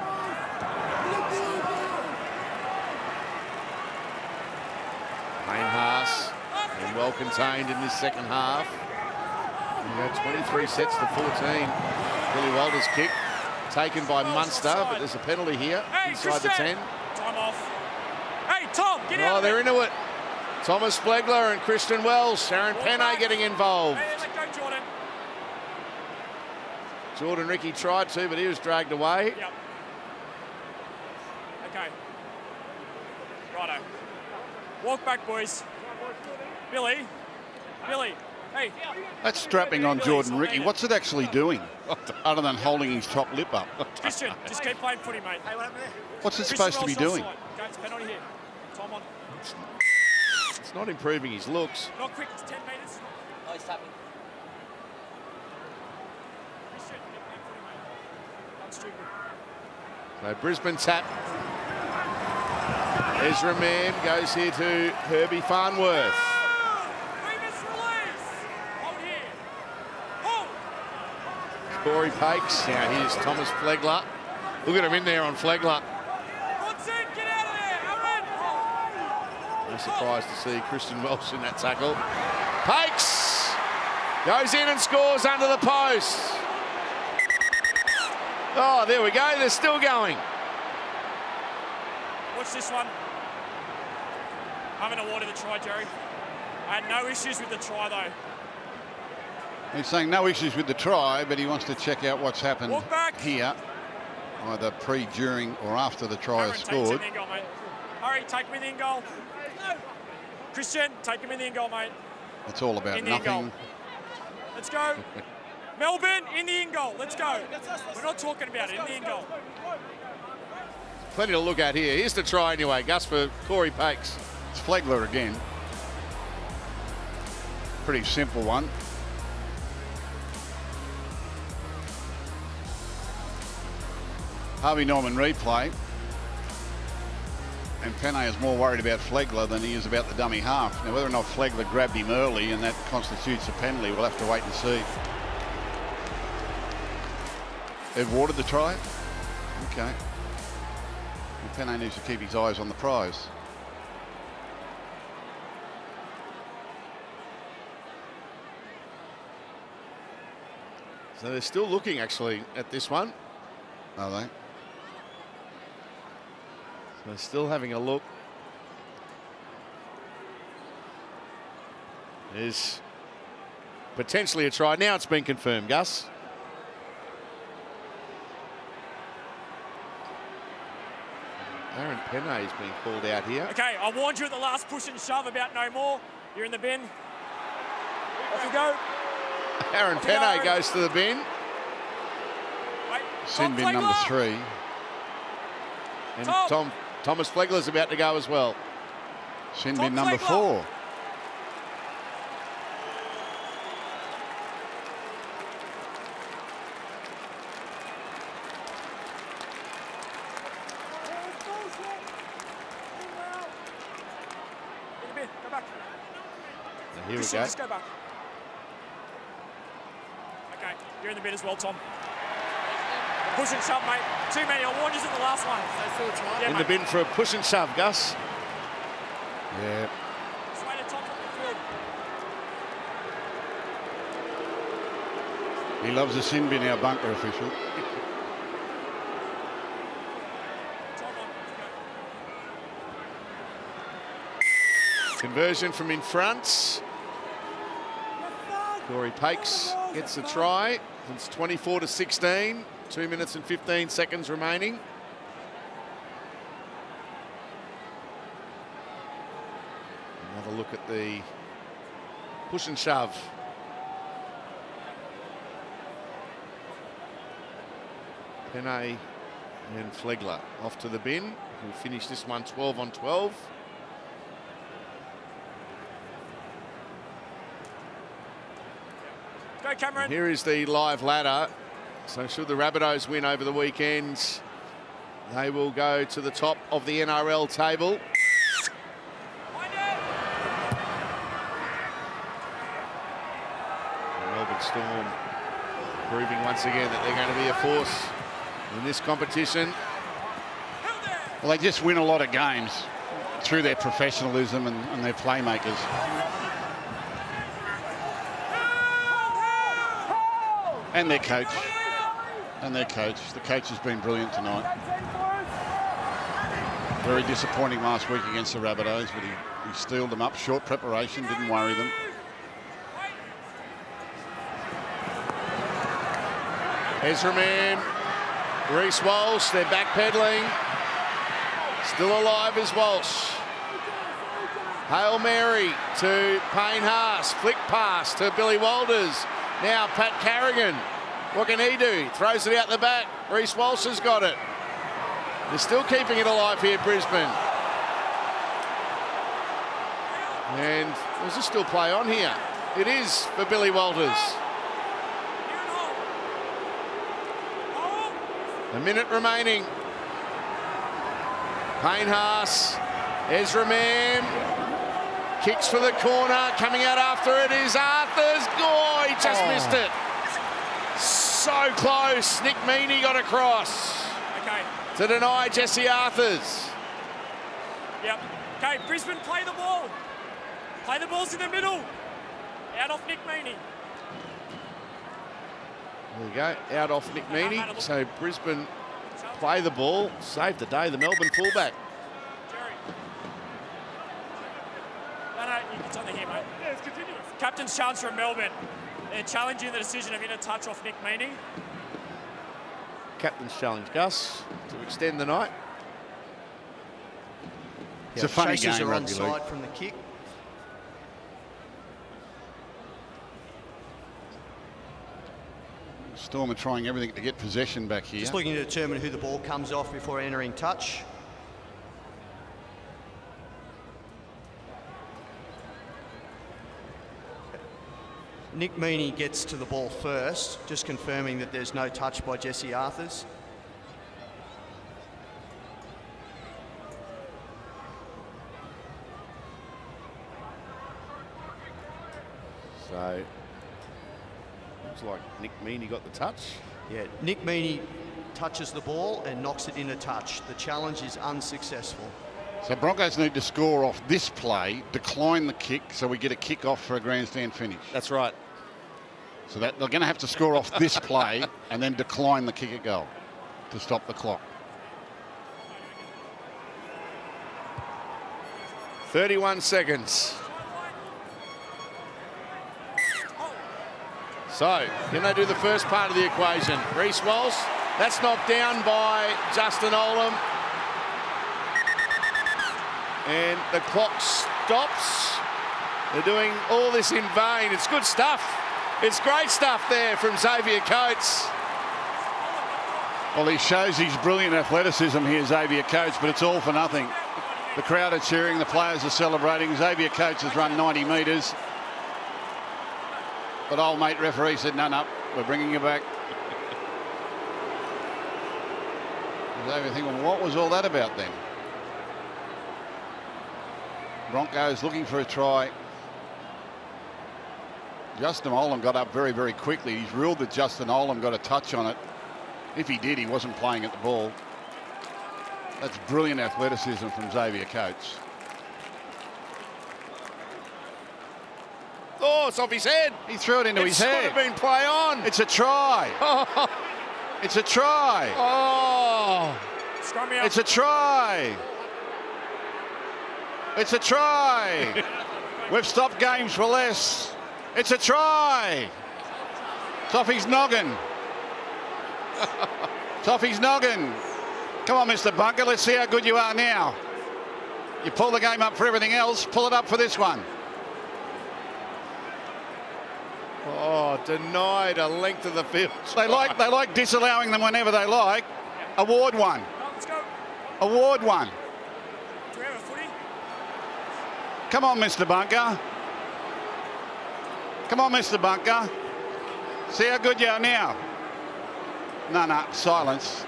Payne Haas, and well contained in this second half. twenty-three sets to fourteen. Billy Walters' kick taken by Munster, but there's a penalty here inside the ten. Time off. Hey, Tom, get out. Oh, they're into it. Thomas Flegler and Christian Welch. Aaron Penney getting involved. Jordan Riki tried to, but he was dragged away. Yep. Okay. Righto. Walk back, boys. Billy. Billy. Hey. That's strapping on Jordan Riki. What's it actually doing? Other than holding his top lip up. Christian, just keep playing footy, mate. Hey, what happened there? What's it supposed to be doing? Okay, it's penalty here. Time on. It's not improving his looks. Not quick, it's ten metres. Oh, he's tapping. Christian, keep playing footy, mate. That's stupid. So Brisbane tap. Ezra Mam goes here to Herbie Farnworth. Corey Pakes. Now here's Thomas Flegler. Look at him in there on Flegler. No surprise to see Christian Welch in that tackle. Pakes goes in and scores under the post. Oh, there we go. They're still going. Watch this one. I'm going to water the try, Jerry. I had no issues with the try, though. He's saying no issues with the try, but he wants to check out what's happened here, either pre, during, or after the try is scored. Takes him in goal, mate. Hurry, take him in the in goal. No. Christian, take him in the in goal, mate. It's all about nothing. Let's go. Melbourne in the in goal. Let's go. We're not talking about it. In the in goal. Plenty to look at here. Here's the try anyway. Gus for Corey Pakes. It's Flegler again. Pretty simple one. Harvey Norman replay. And Penney is more worried about Flegler than he is about the dummy half. Now, whether or not Flegler grabbed him early and that constitutes a penalty, we'll have to wait and see. They've awarded the try. Okay. And Penney needs to keep his eyes on the prize. So they're still looking, actually, at this one. Are they? So they're still having a look. There's potentially a try. Now it's been confirmed, Gus. Aaron Penney is being called out here. Okay, I warned you at the last push and shove about no more. You're in the bin. Off you go. Aaron Penney goes to the bin. Sin bin Flegler. Number three. And Tom. Tom Thomas Flegler's about to go as well. Sin Tom bin number Flegler. four. Now here we go. Just go back. Okay, you're in the bin as well, Tom. Push and shove, mate. Too many. I warned you at the last one. Yeah, in mate. the bin for a push and shove, Gus. Yeah. He loves a sin bin, our bunker official. Conversion from in front. Corey Pakes gets the try. It's twenty-four to sixteen. Two minutes and fifteen seconds remaining. Another look at the push and shove. Penney and Flegler off to the bin. We'll finish this one twelve on twelve. Go, Cameron. And here is the live ladder. So should the Rabbitohs win over the weekend, they will go to the top of the N R L table. Melbourne Storm proving once again that they're going to be a force in this competition. Well, they just win a lot of games through their professionalism and, and their playmakers. And their coach. And their coach. The coach has been brilliant tonight. Very disappointing last week against the Rabbitohs, but he, he steeled them up. Short preparation, didn't worry them. Ezra Mam, Reece Walsh, they're backpedaling. Still alive is Walsh. Hail Mary to Payne Haas. Flick pass to Billy Walters. Now Pat Carrigan. What can he do? Throws it out the back. Reece Walsh has got it. They're still keeping it alive here, Brisbane. And there's just still play on here. It is for Billy Walters. A minute remaining. Payne Haas, Ezra Mam. Kicks for the corner. Coming out after it is Arthurs. Oh, he just oh. missed it. So close. Nick Meaney got across okay. to deny Jesse Arthars. Yep. Okay, Brisbane play the ball. Play the balls in the middle. Out off Nick Meaney. There you go. Out off Nick Meaney. So Brisbane play the ball. Save the day, the Melbourne fullback. Jerry. No, no, you can turn the hair, mate. captain's chance from Melbourne. They're challenging the decision of inner touch off Nick Meaney. Captain's challenge, Gus, to extend the night. It's yeah, a funny chases game, are onside from the kick. Storm are trying everything to get possession back here. Just looking to determine who the ball comes off before entering touch. Nick Meaney gets to the ball first, just confirming that there's no touch by Jesse Arthars. So, looks like Nick Meaney got the touch. Yeah, Nick Meaney touches the ball and knocks it in a touch. The challenge is unsuccessful. So Broncos need to score off this play, decline the kick, so we get a kick off for a grandstand finish. That's right. So that they're going to have to score off this play and then decline the kick at goal to stop the clock. thirty-one seconds. So, can they do the first part of the equation? Reece Walsh, that's knocked down by Justin Olam. And the clock stops. They're doing all this in vain. It's good stuff. It's great stuff there from Xavier Coates. Well, he shows his brilliant athleticism here, Xavier Coates, but it's all for nothing. The crowd are cheering, the players are celebrating. Xavier Coates has run ninety metres. But old mate referee said, no, no, we're bringing you back. Xavier thinking, what was all that about then? Broncos looking for a try. Justin Olam got up very, very quickly. He's ruled that Justin Olam got a touch on it. If he did, he wasn't playing at the ball. That's brilliant athleticism from Xavier Coates. Oh, it's off his head. He threw it into his head. It should have been play on. It's a try. Oh. It's a try. Oh. It's a try. It's a try. We've stopped games for less. It's a try. It's off his noggin. It's off his noggin. Come on, Mister Bunker. Let's see how good you are now. You pull the game up for everything else. Pull it up for this one. Oh, denied a length of the field. They like they like disallowing them whenever they like. Award one. Let's go. Award one. Do we have a footy? Come on, Mister Bunker. Come on, Mister Bunker. See how good you are now. No, no, silence.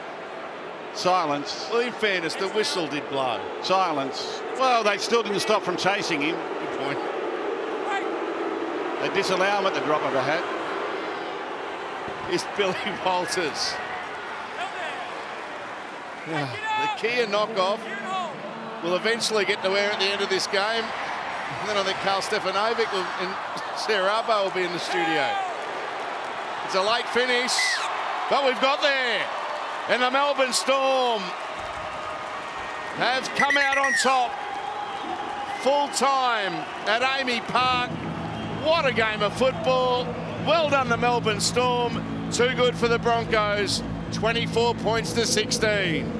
Silence. Well, in fairness, the whistle did blow. Silence. Well, they still didn't stop from chasing him. Good point. They disallow him at the drop of a hat. It's Billy Walters. Yeah. The Kia knockoff will eventually get to air at the end of this game. And then I think Karl Stefanovic will, and Sarabo will be in the studio. It's a late finish, but we've got there. And the Melbourne Storm have come out on top. Full time at A A M I Park. What a game of football. Well done, the Melbourne Storm. Too good for the Broncos. twenty-four points to sixteen.